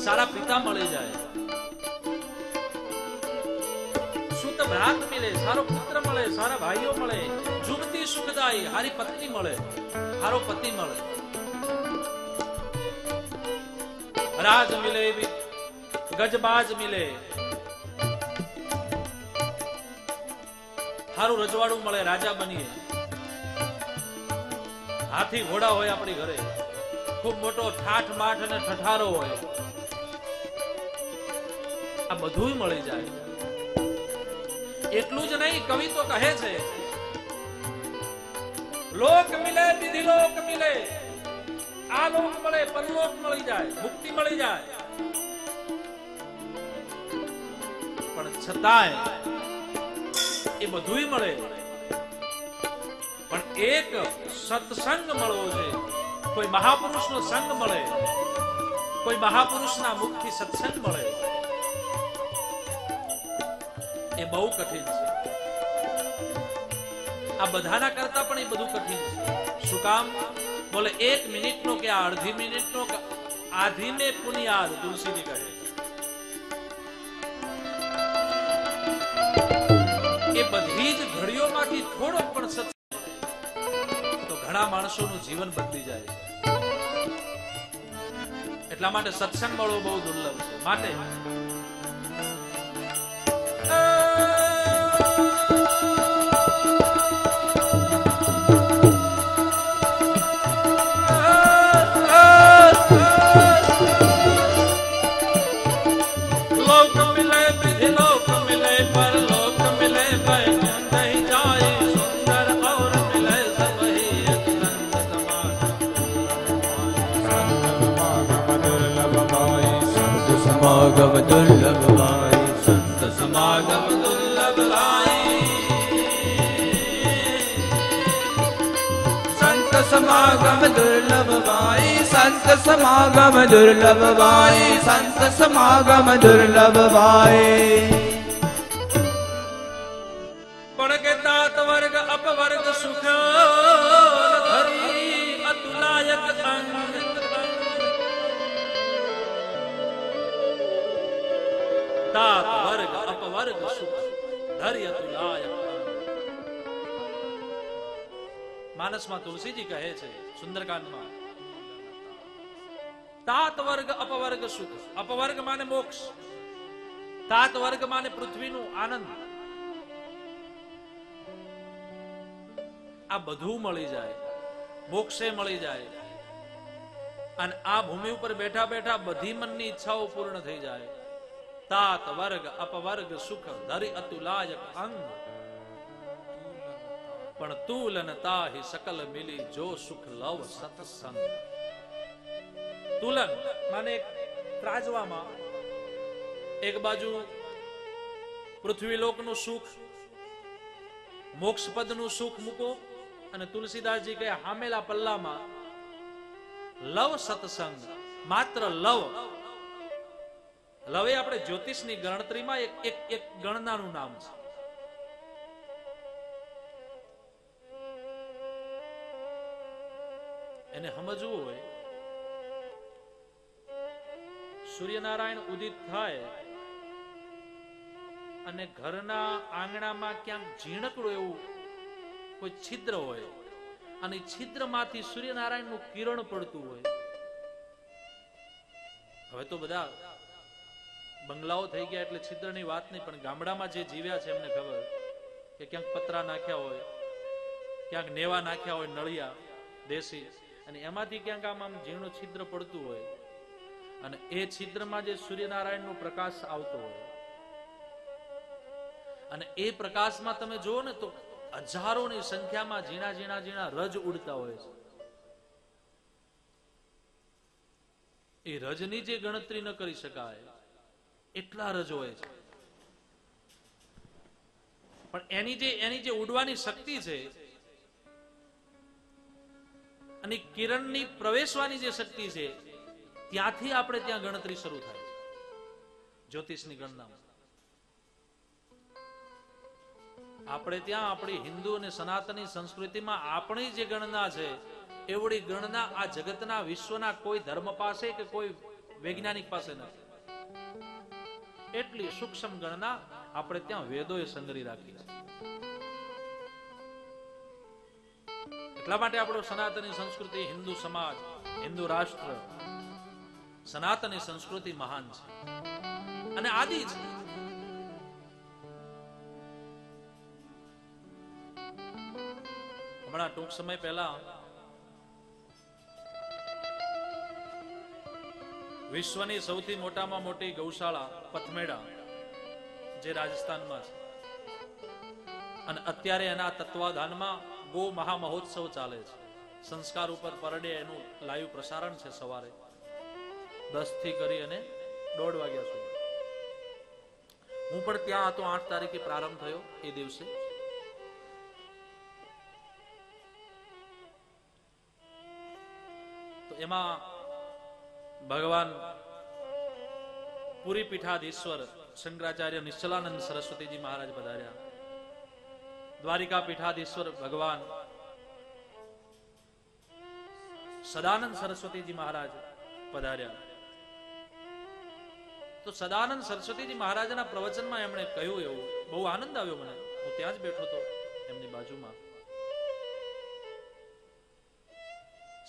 सारा पिता मळी जाए सुत भ्रात मिले सारो पुत्र मळे सारा भाईओ मळे जुगती सुखदाई हारी पत्नी मळे हारो पति मळे राज मिले गजबाज मिले हारू रजवाड़ू मळे राजा बनीए हाथी घोड़ा होय अपनी घरे खूब मोटो ठाठ माठ ने ठठारो होय आ बधुंय मळी जाय एटलू ज नहीं कवि तो कहे छे लोक मिले विधि लोक मिले आलोक मिले परलोक मिली जाए मुक्ति मिली जाए पर छताय ये बधुई मिले पर एक सत्संग मळो छे कोई महापुरुष नो संग मिले कोई महापुरुष ना मुक्ति सत्संग मिले ये बहु कठिन छे आ बधाना करता पण ए बधु कठिन छे शुं काम बोले एक मिनिट नो के अर्धी मिनिट नो आधी ने पुनियाद तुलसी ने कहे ए बधी ज घड़ियों मां की थोड़ो पण सत्संग तो घणा माणसो नु जीवन बदली जाए एटला माटे सत्संग मळो बहु दुर्लभ छे माटे समागम दुर्लभ लाए संत समागम दुर्लभ लाए संत समागम दुर्लभ लाए संत समागम दुर्लभ लाए संत समागम दुर्लभ लाए पण के तात वर्ग अपवर्ग सुख धरी अतुलायक अंग तात वर्ग अपवर्ग सुख धर्य तुलायक मानस मां तुलसी जी कहे छे सुंदरकांड मां तात वर्ग अपवर्ग सुख अपवर्ग माने मोक्ष तात वर्ग माने पृथ्वी नु आनंद आ बधु मळी जाए मोक्षे मळी जाए अन आ भूमि पर बैठा बैठा बधी मन नी इच्छाओं पूर्ण थई जाए तात वर्ग अपवर्ग सुख धरि अतुलायक अंग पण तुलनता ही सकल मिली जो सुख लव सत्संग तुलन माने त्राजवा मां एक बाजू पृथ्वीलोक नु सुख मोक्ष पद नु सुख मुको अने तुलसीदास जी के हामेला पल्ला मां लव सत्संग मात्र लव। लवे आपणे ज्योतिषनी गणतरीमां एक एक एक गणनानुं नाम छे। एने समजવું હોય सूर्यनारायण उदित थाय अने घरना आंगणामां क्यांक झीणकड़ुं एवुं कोई छिद्र होय अने छिद्रमांथी सूर्यनारायणनुं किरण पड़तुं होय। हवे तो बधा बंगलाओ थई गया एटले छिद्रनी वात नहीं, पण गामडामां जे जीव्या छे एमने खबर के क्यांक पत्रा नाख्या होय, क्यांक नेवा नाख्या होय, नळिया देशी, अने एमांथी क्यांक आम आम झीणो छिद्र पड़तुं होय अने ए छिद्रमां जे सूर्यनारायणनो प्रकाश आवतो होय अने ए प्रकाशमां तमे जोओ ने तो हजारोनी संख्यामां झीणा झीणा झीणा रज उड़ता होय छे। ए रजनी जे गणतरी न करी शकाय एटला रज होय छे, पण एनी जे उड़वानी शक्ति छे अने किरणनी प्रवेशवानी जे शक्ति छे त्याथी आपणे त्यां गणतरी शरू थाय छे। ज्योतिषनी गणनामां आपणे त्यां आपणी हिंदू अने सनातनी संस्कृतिमां आपणी जे गणना छे एवढी गणना आ जगतना विश्वना कोई धर्म पासे के कोई वैज्ञानिक पासे नथी। एटली सूक्ष्म गणना आपणे त्यां वेदोए संगरी राखी छे। એટલા માટે આપણો સનાતની સંસ્કૃતિ, हिंदू समाज, हिंदू राष्ट्र, सनातनी संस्कृति महान छे अने आदि छे। हमणां टूंक समय पहेला विश्वनी सौथी मोटामां मोटी गौशाला पथमेड़ा जे राजस्थानमां छे अने અત્યારે એના તત્વાધાનમાં ગો મહામહોત્સવ ચાલે છે। સંસ્કાર ઉપર પર ડે એનું લાઈવ પ્રસારણ છે સવારે 10 થી કરી અને 1:30 વાગ્યા સુધી। હું પણ ત્યાં હતો, 8 તારીખે પ્રારંભ થયો એ દિવસે। તો એમાં ભગવાન પૂરી પીઠાધીશ્વર શંકરાચાર્ય નિશ્ચલાનંદ સરસ્વતીજી મહારાજ પધાર્યા। द्वारिका पीठाधीश्वर भगवान सदानंद सरस्वती जी महाराज पधार्या। तो सदानंद सरस्वती जी महाराजना प्रवचनमां एमणे कह्युं एवुं बहु आनंद आव्यो मने। हुं त्यां ज बेठो तो एमनी बाजुमां।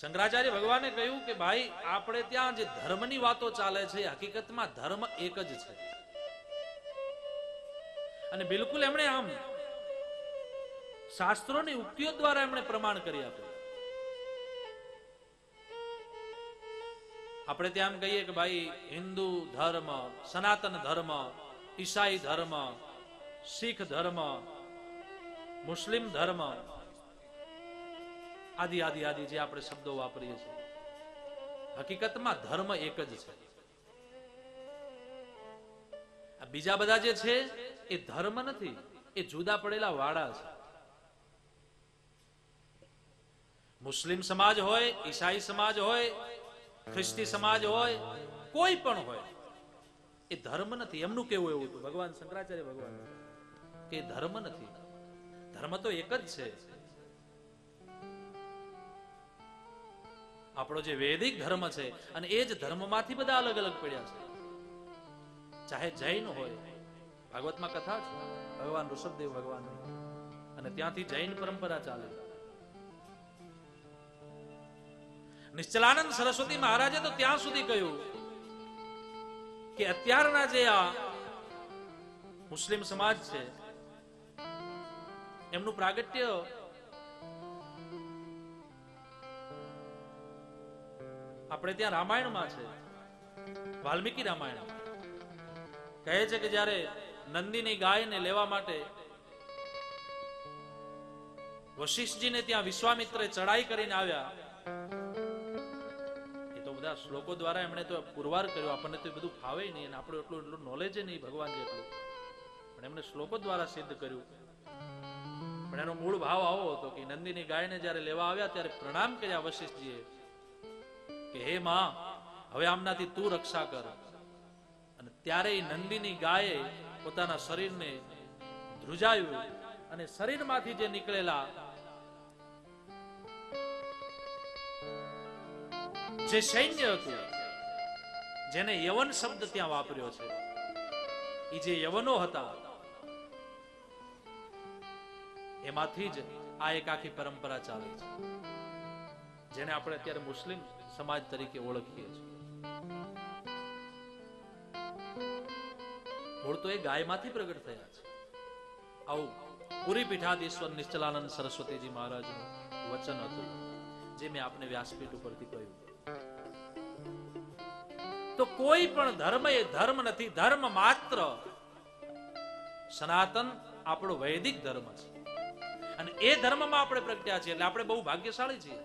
शंकराचार्य भगवाने कह्युं के भाई आपणे त्यां जे धर्मनी वातो चाले छे हकीकतमां धर्म एक ज छे अने बिलकुल एमणे आम शास्त्रोनी उक्तिओ द्वारा एमणे प्रमाण करी आप्युं। आपणे त्यां एम कहीए के भाई हिंदू धर्म, सनातन धर्म, ईसाई धर्म, शीख धर्म, मुस्लिम धर्म आदि आदि आदि जे आपणे शब्दो वापरीए छीए हकीकतमां धर्म एक ज छे। आ बीजा बधा जे छे ए धर्म नथी, ए जुदा पड़ेला वाड़ा छे। मुस्लिम समाज होय, ईसाई समाज होय, ख्रिस्ती समाज होय, कोई पण होय ए धर्म नथी। एमनुं केवुं एवुं हतुं भगवान शंकराचार्य भगवान के धर्म नथी, धर्म तो एक ज छे। आपणो जे वैदिक धर्म छे अने ए ज धर्ममांथी बधा अलग अलग पड्या छे। चाहे जैन होय, भागवतमां कथा छे भगवान ऋषभदेव भगवान अने त्यांथी जैन परंपरा चाले छे। निश्चलानंद सरस्वती महाराजे तो त्यां सुधी कह्युं के अत्यारना जे आ मुस्लिम समाज छे एमनुं प्रागट्य आपणे त्यां रामायणमां छे। वाल्मीकि रामायण कहे छे के ज्यारे नंदीनी गायने लेवा माटे वशिष्ठजीने त्यां विश्वामित्रे चढ़ाई करीने आव्या। श्लोको द्वारा एमणे तो पुरवार कर्यो, आपणने तो बधुं फावे नहीं अने आपणुं एटलुं एटलुं नॉलेज नहीं भगवान जेटलुं, पण एमणे श्लोको द्वारा सिद्ध कर्युं। पण एनो मूळ भाव आवो हतो के नंदीनी गायने ज्यारे लेवा आव्या त्यारे प्रणाम कर्या वशिष्ठजीए के हे मां હવે આમનાથી તું રક્ષા કર. અને ત્યારે નંદીની ગાયે પોતાના શરીરને ધ્રુજાયું અને શરીરમાંથી જે નીકળેલા જે સૈન્ય હતું, જેને યવન શબ્દ ત્યાં વાપર્યો છે, એ જે યવનો હતા એમાંથી જ આ એક આખી પરંપરા ચાલે છે, જેને આપણે અત્યારે મુસ્લિમ સમાજ તરીકે ઓળખીએ છીએ. મૂળ તો એ ગાયમાંથી પ્રગટ થયા છે. આવું પૂરી પીઠાધીશ્વર નિશ્ચલાનંદ સરસ્વતીજી મહારાજનું વચન હતું, જે મેં આપને વ્યાસપીઠ ઉપરથી કહ્યું. તો કોઈ પણ ધર્મ એ ધર્મ નથી, ધર્મ માત્ર સનાતન આપણો વૈદિક ધર્મ છે. અને એ ધર્મમાં આપણે પ્રગટ્યા છીએ એટલે આપણે બહુ ભાગ્યશાળી છીએ.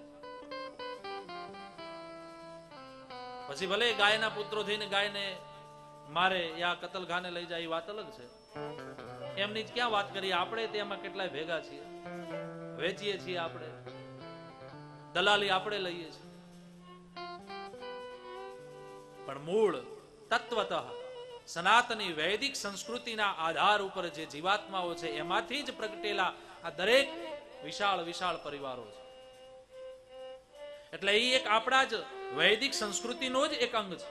પછી ભલે ગાયના પુત્રો થઈને ગાયને મારે યા કતલખાને લઈ જાય, એ વાત અલગ છે. એમની જ ક્યાં વાત કરીએ આપણે, તેમાં કેટલાય ભેગા છીએ, વેચીએ છીએ આપણે, દલાલી આપણે લઈએ છીએ. પણ મૂળ તત્વતઃ સનાતની વૈદિક સંસ્કૃતિના આધાર ઉપર જે જીવાત્માઓ છે એમાંથી જ પ્રગટેલા આ દરેક વિશાળ વિશાળ પરિવારો છે. એટલે એ એક આપણા જ વૈદિક સંસ્કૃતિનો જ એક અંગ છે.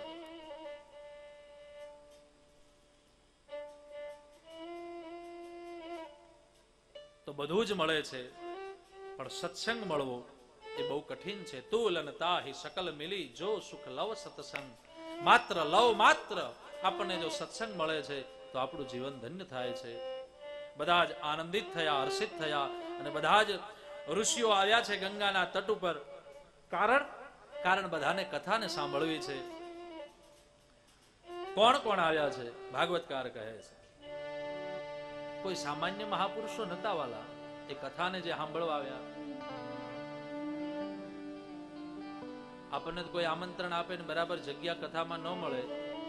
તો બધું જ મળે છે, પણ સત્સંગ મળવો એ બહુ કઠિન છે. તુલનતા હિ સકલ મિલી જો સુખ લવ સત્સંગ, માત્ર લવ માત્ર આપણને જો સત્સંગ મળે છે તો આપણું જીવન ધન્ય થાય છે. બધા જ આનંદિત થયા, હર્ષિત થયા. અને બધા જ ઋષિઓ આવ્યા છે ગંગાના તટ ઉપર, કારણ બધાને કથાને સાંભળવી છે. કોણ કોણ આવ્યા છે? ભાગવતકાર કહે છે કોઈ સામાન્ય મહાપુરુષો નતા વાલા, એ કથાને જે સાંભળવા આવ્યા. આપણને કોઈ આમંત્રણ આપે ને બરાબર જગ્યા કથામાં ન મળે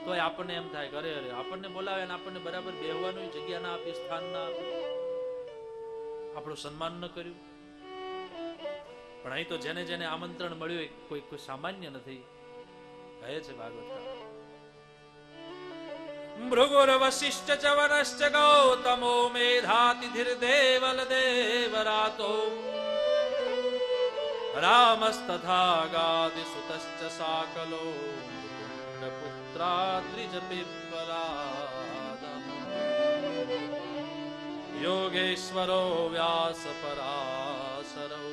તો આપણને એમ થાય કે અરે આપણને બોલાવે ને આપણને બરાબર બેહવાનું જગ્યા ના આપી, સ્થાન ના આપી, આપણું સન્માન ન કર્યું. પણ અહીં તો જેને જેને આમંત્રણ મળ્યું એ કોઈ સામાન્ય નથી. કહે છે ભાગવત, મૃગુર વશિષ્ઠ ચ વનશ્ચ ગૌતમો મેધાતિધિર દેવલ દેવરાતો રામસ્તથા ગાદિસુતશ્ચ સાકલો પુત્રા ત્રિજ પિપ્પલાદમ યોગેશ્વરો વ્યાસપરાસરો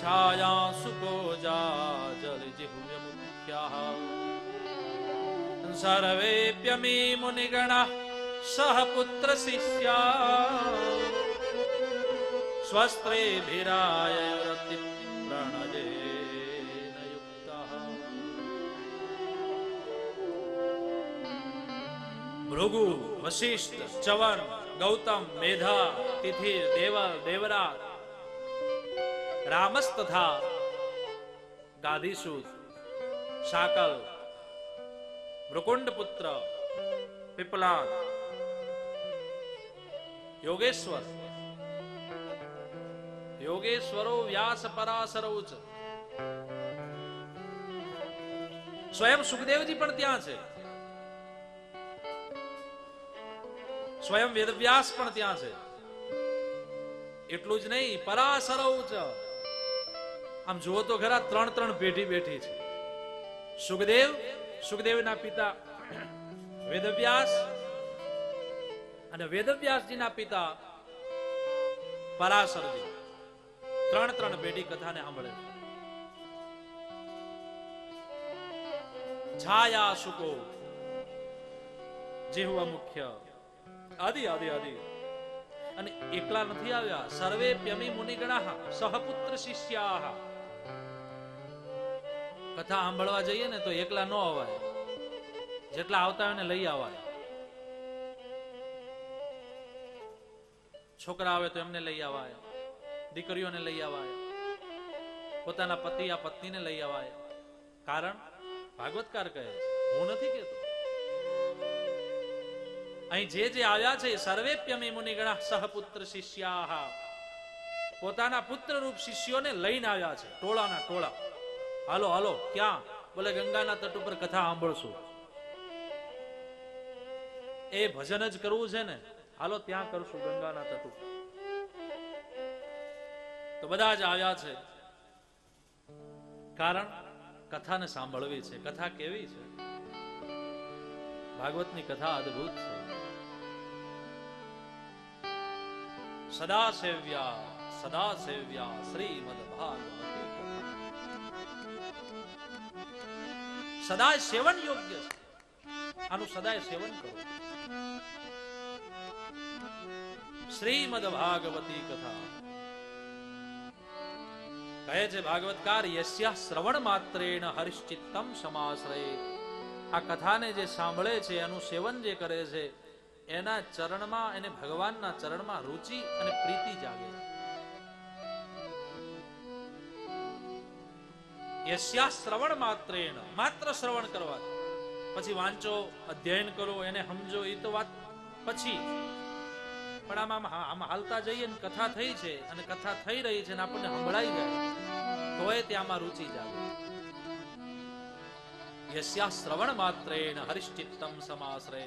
छाया सुकोजा जल जिह्व्य मुख्याः सर्वेप्यमी मुनिगणः सहपुत्र शिष्या स्वस्त्रेभिराय व्रति प्रणजेन युक्तः भृगु वशिष्ठ चवन गौतम मेधा तिथि देवर देवरा रामस तथा गादीसूत शाकल मृकुंड पुत्र पिपलाद योगेश्वर योगेश्वरो व्यास परासरोच स्वयं सुखदेव जी पण त्यां छे, स्वयं वेदव्यास पण त्यां छे. एटलुं ज नहीं परासरोच આમ જુઓ તો ખરા, ત્રણ ત્રણ પેઢી બેઠી છે. સુખદેવના પિતા વેદવ્યાસ અને વેદવ્યાસજીના પિતા પરાશરજી, ત્રણ ત્રણ પેઢી કથાને સાંભળે છે. છાયા સુકો જીહવા મુખ્ય આદિ આદિ આદિ. અને એકલા નથી આવ્યા, સર્વે પ્યમી મુનિગણાહ સહપુત્ર શિષ્યાહ. કથા સાંભળવા જઈએ ને તો એકલા ન અવાય, જેટલા આવતા હોય ને લઈ આવાય. છોકરા આવે તો એમને લઈ આવાય, દીકરીઓને લઈ આવાય, પોતાના પતિ યા પત્નીને લઈ આવાય. કારણ ભાગવતકાર કહે છે, હું નથી કહેતો. અહીં જે આવ્યા છે સર્વેપ્યમી મુનિગણા સહપુત્ર શિષ્યા, પોતાના પુત્ર રૂપ શિષ્યોને લઈને આવ્યા છે. ટોળાના ટોળા, હાલો હાલો ક્યાં बोले गंगाना तट पर कथा सांभळशो ए भजन ज करवू छे ने हालो त्यां करशु गंगाना तट पर। तो बधा ज आव्या छे कारण कथा ने सांभळवी छे। कथा केवी छे? भागवतनी कथा अद्भुत छे। सदा सेव्या श्रीमद्भागवती सदाय सेवन योग्य छे। आनु सदाय सेवन करो। श्रीमद्भागवती कथा कहे छे भागवतकार यस्या श्रवण मात्रेण हरिश्चित्तम समाश्रये। आ कथा ने जे सांभळे छे एनु सेवन जे करे छे एना चरण में एने भगवान ना चरण में रुचि अने प्रीति जागे। यस्या श्रवण मात्रेण मात्र श्रवण करवा पछी वांचो अध्ययन करो एने समझो ई तो वात पछी पण आम हालता जाइए कथा थई छे अने कथा थई रही छे ने आपणे संभळाई जाय तोय त्यामां रुचि जागे। यस्या श्रवण मात्रेण हरिश्चित्तम समाश्रय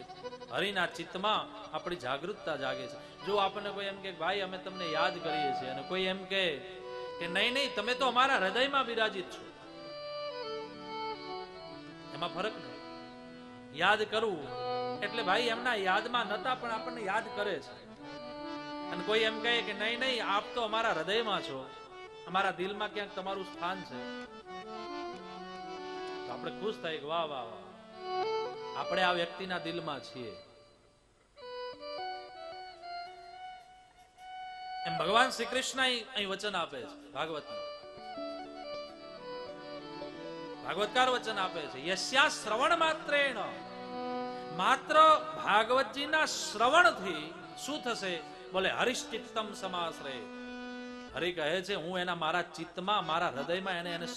हरिना चित्तमां आपणी जागृतता जागे छे। जो आपने कोई एम के भाई अमे तमने याद करीए छे अने कोई एम के नहीं नहीं तमे तो अमारा हृदयमां विराजित छो एमां फरक नहीं। याद करूं एटले भाई एमना यादमां नता पण आपणे याद करे छे अने कोई एम कहे के नहीं नहीं आप तो अमारा हृदयमां छो अमारा दिलमां क्यांक तमारुं स्थान छे। आपणे खुश थाय वाह वाह वाह आपणे आ व्यक्तिना दिलमां छीए एम भगवान श्री कृष्ण अहीं वचन आपे छे। भागवतकार वचन आपे छे यस्या श्रवण मात्रेण मात्र भागवतजीना श्रवणथी शुं थशे बोले हरिश्चित्तम समाश्रय। हरि कहे छे हूँ एना मारा चित्तमां मारा हृदयमां एने एने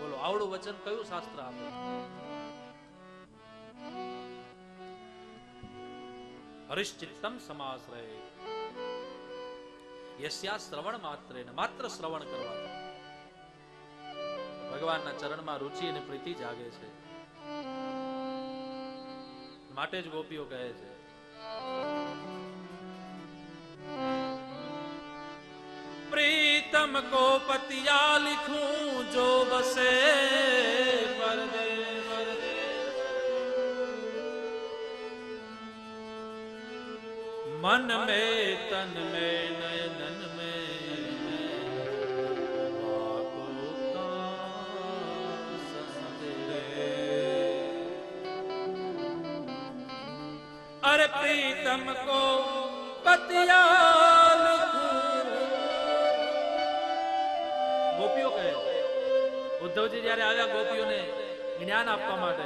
बोलो आवडू वचन क्यू शास्त्र आपे। हरिश्चित्तम समाश्रय यस्या श्रवण मात्रेण मात्र श्रवण करवाथी भगवान ना चरण में रुचि अने प्रीति जागे छे। माटे ज गोपीओ कहे छे प्रीतम को पतिया लिखूं जो बसे परदेश। मन में तन में नयनन में वाकुंता ससुरे। अरे प्रीतम को पतिया गोपियों कहे उद्धव जी जयरे आया गोपियों ने ज्ञान आपवा माटे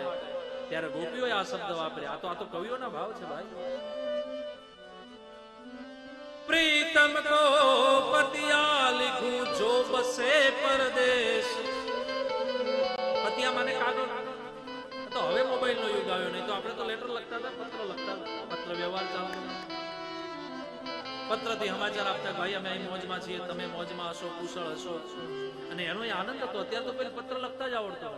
त्यारे गोपियों आ शब्द वापरे। आ तो कवियों ना भाव छे भाई। प्रीतम को पतिया लिखूं जो बसे परदेश। पतिया माने कागळ। तो हवे मोबाइल नो युग आव्यो नहीं तो आपणे तो लेटर लगता था पत्र लगता था पत्र व्यवहार चालतो पत्र थी समाचार आपता भाई अमे मौज में छे तमे मौज में हशो कुशल हशो अने एनो आनंद हतो। अत्यारे तो पहले पत्र लखता ज आवडतो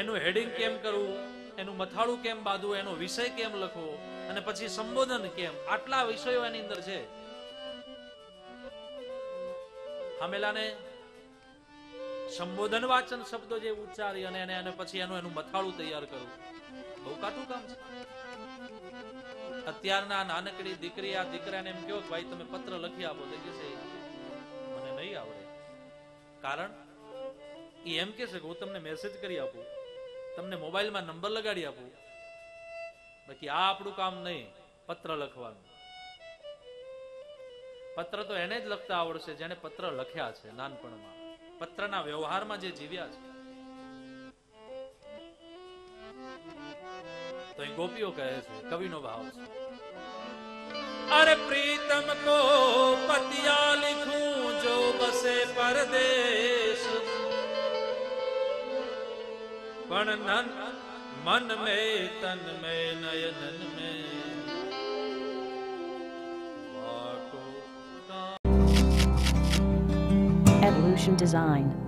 एनु हेडिंग केम करवू एनु मथाळू केम बांधवू एनो विषय केम लखो अने पछी संबोधन केम आटला विषयो एनी अंदर छे। हमेलाने संबोधन वाचन शब्दो जे उच्चारी अने अने पछी एनु एनु मथाळू तैयार करवू बहु काठुं काम छे। अत्यारना नानकड़ी दीकरी आ दीकराने एम कहो भाई तमे पत्र लखी आपो तो कहेशे मने नहीं आवडे कारण ई एम कहेशे के हूँ तमने मेसेज करी आपू तमने मोबाइल में नंबर लगाड़ी आपू बाकी आ आपणु काम नहीं पत्र लखवानुं। पत्र तो एने ज लखता आवडशे जेने पत्र लख्या छे नानपणमां पत्रना व्यवहारमां जे जीव्या छे। तो गोपियों कहे छे कवि नो भाव छे अरे प्रीतम को पतिया लिखूं जो बसे परदेश। पण मन में तन में नयनन में solution design.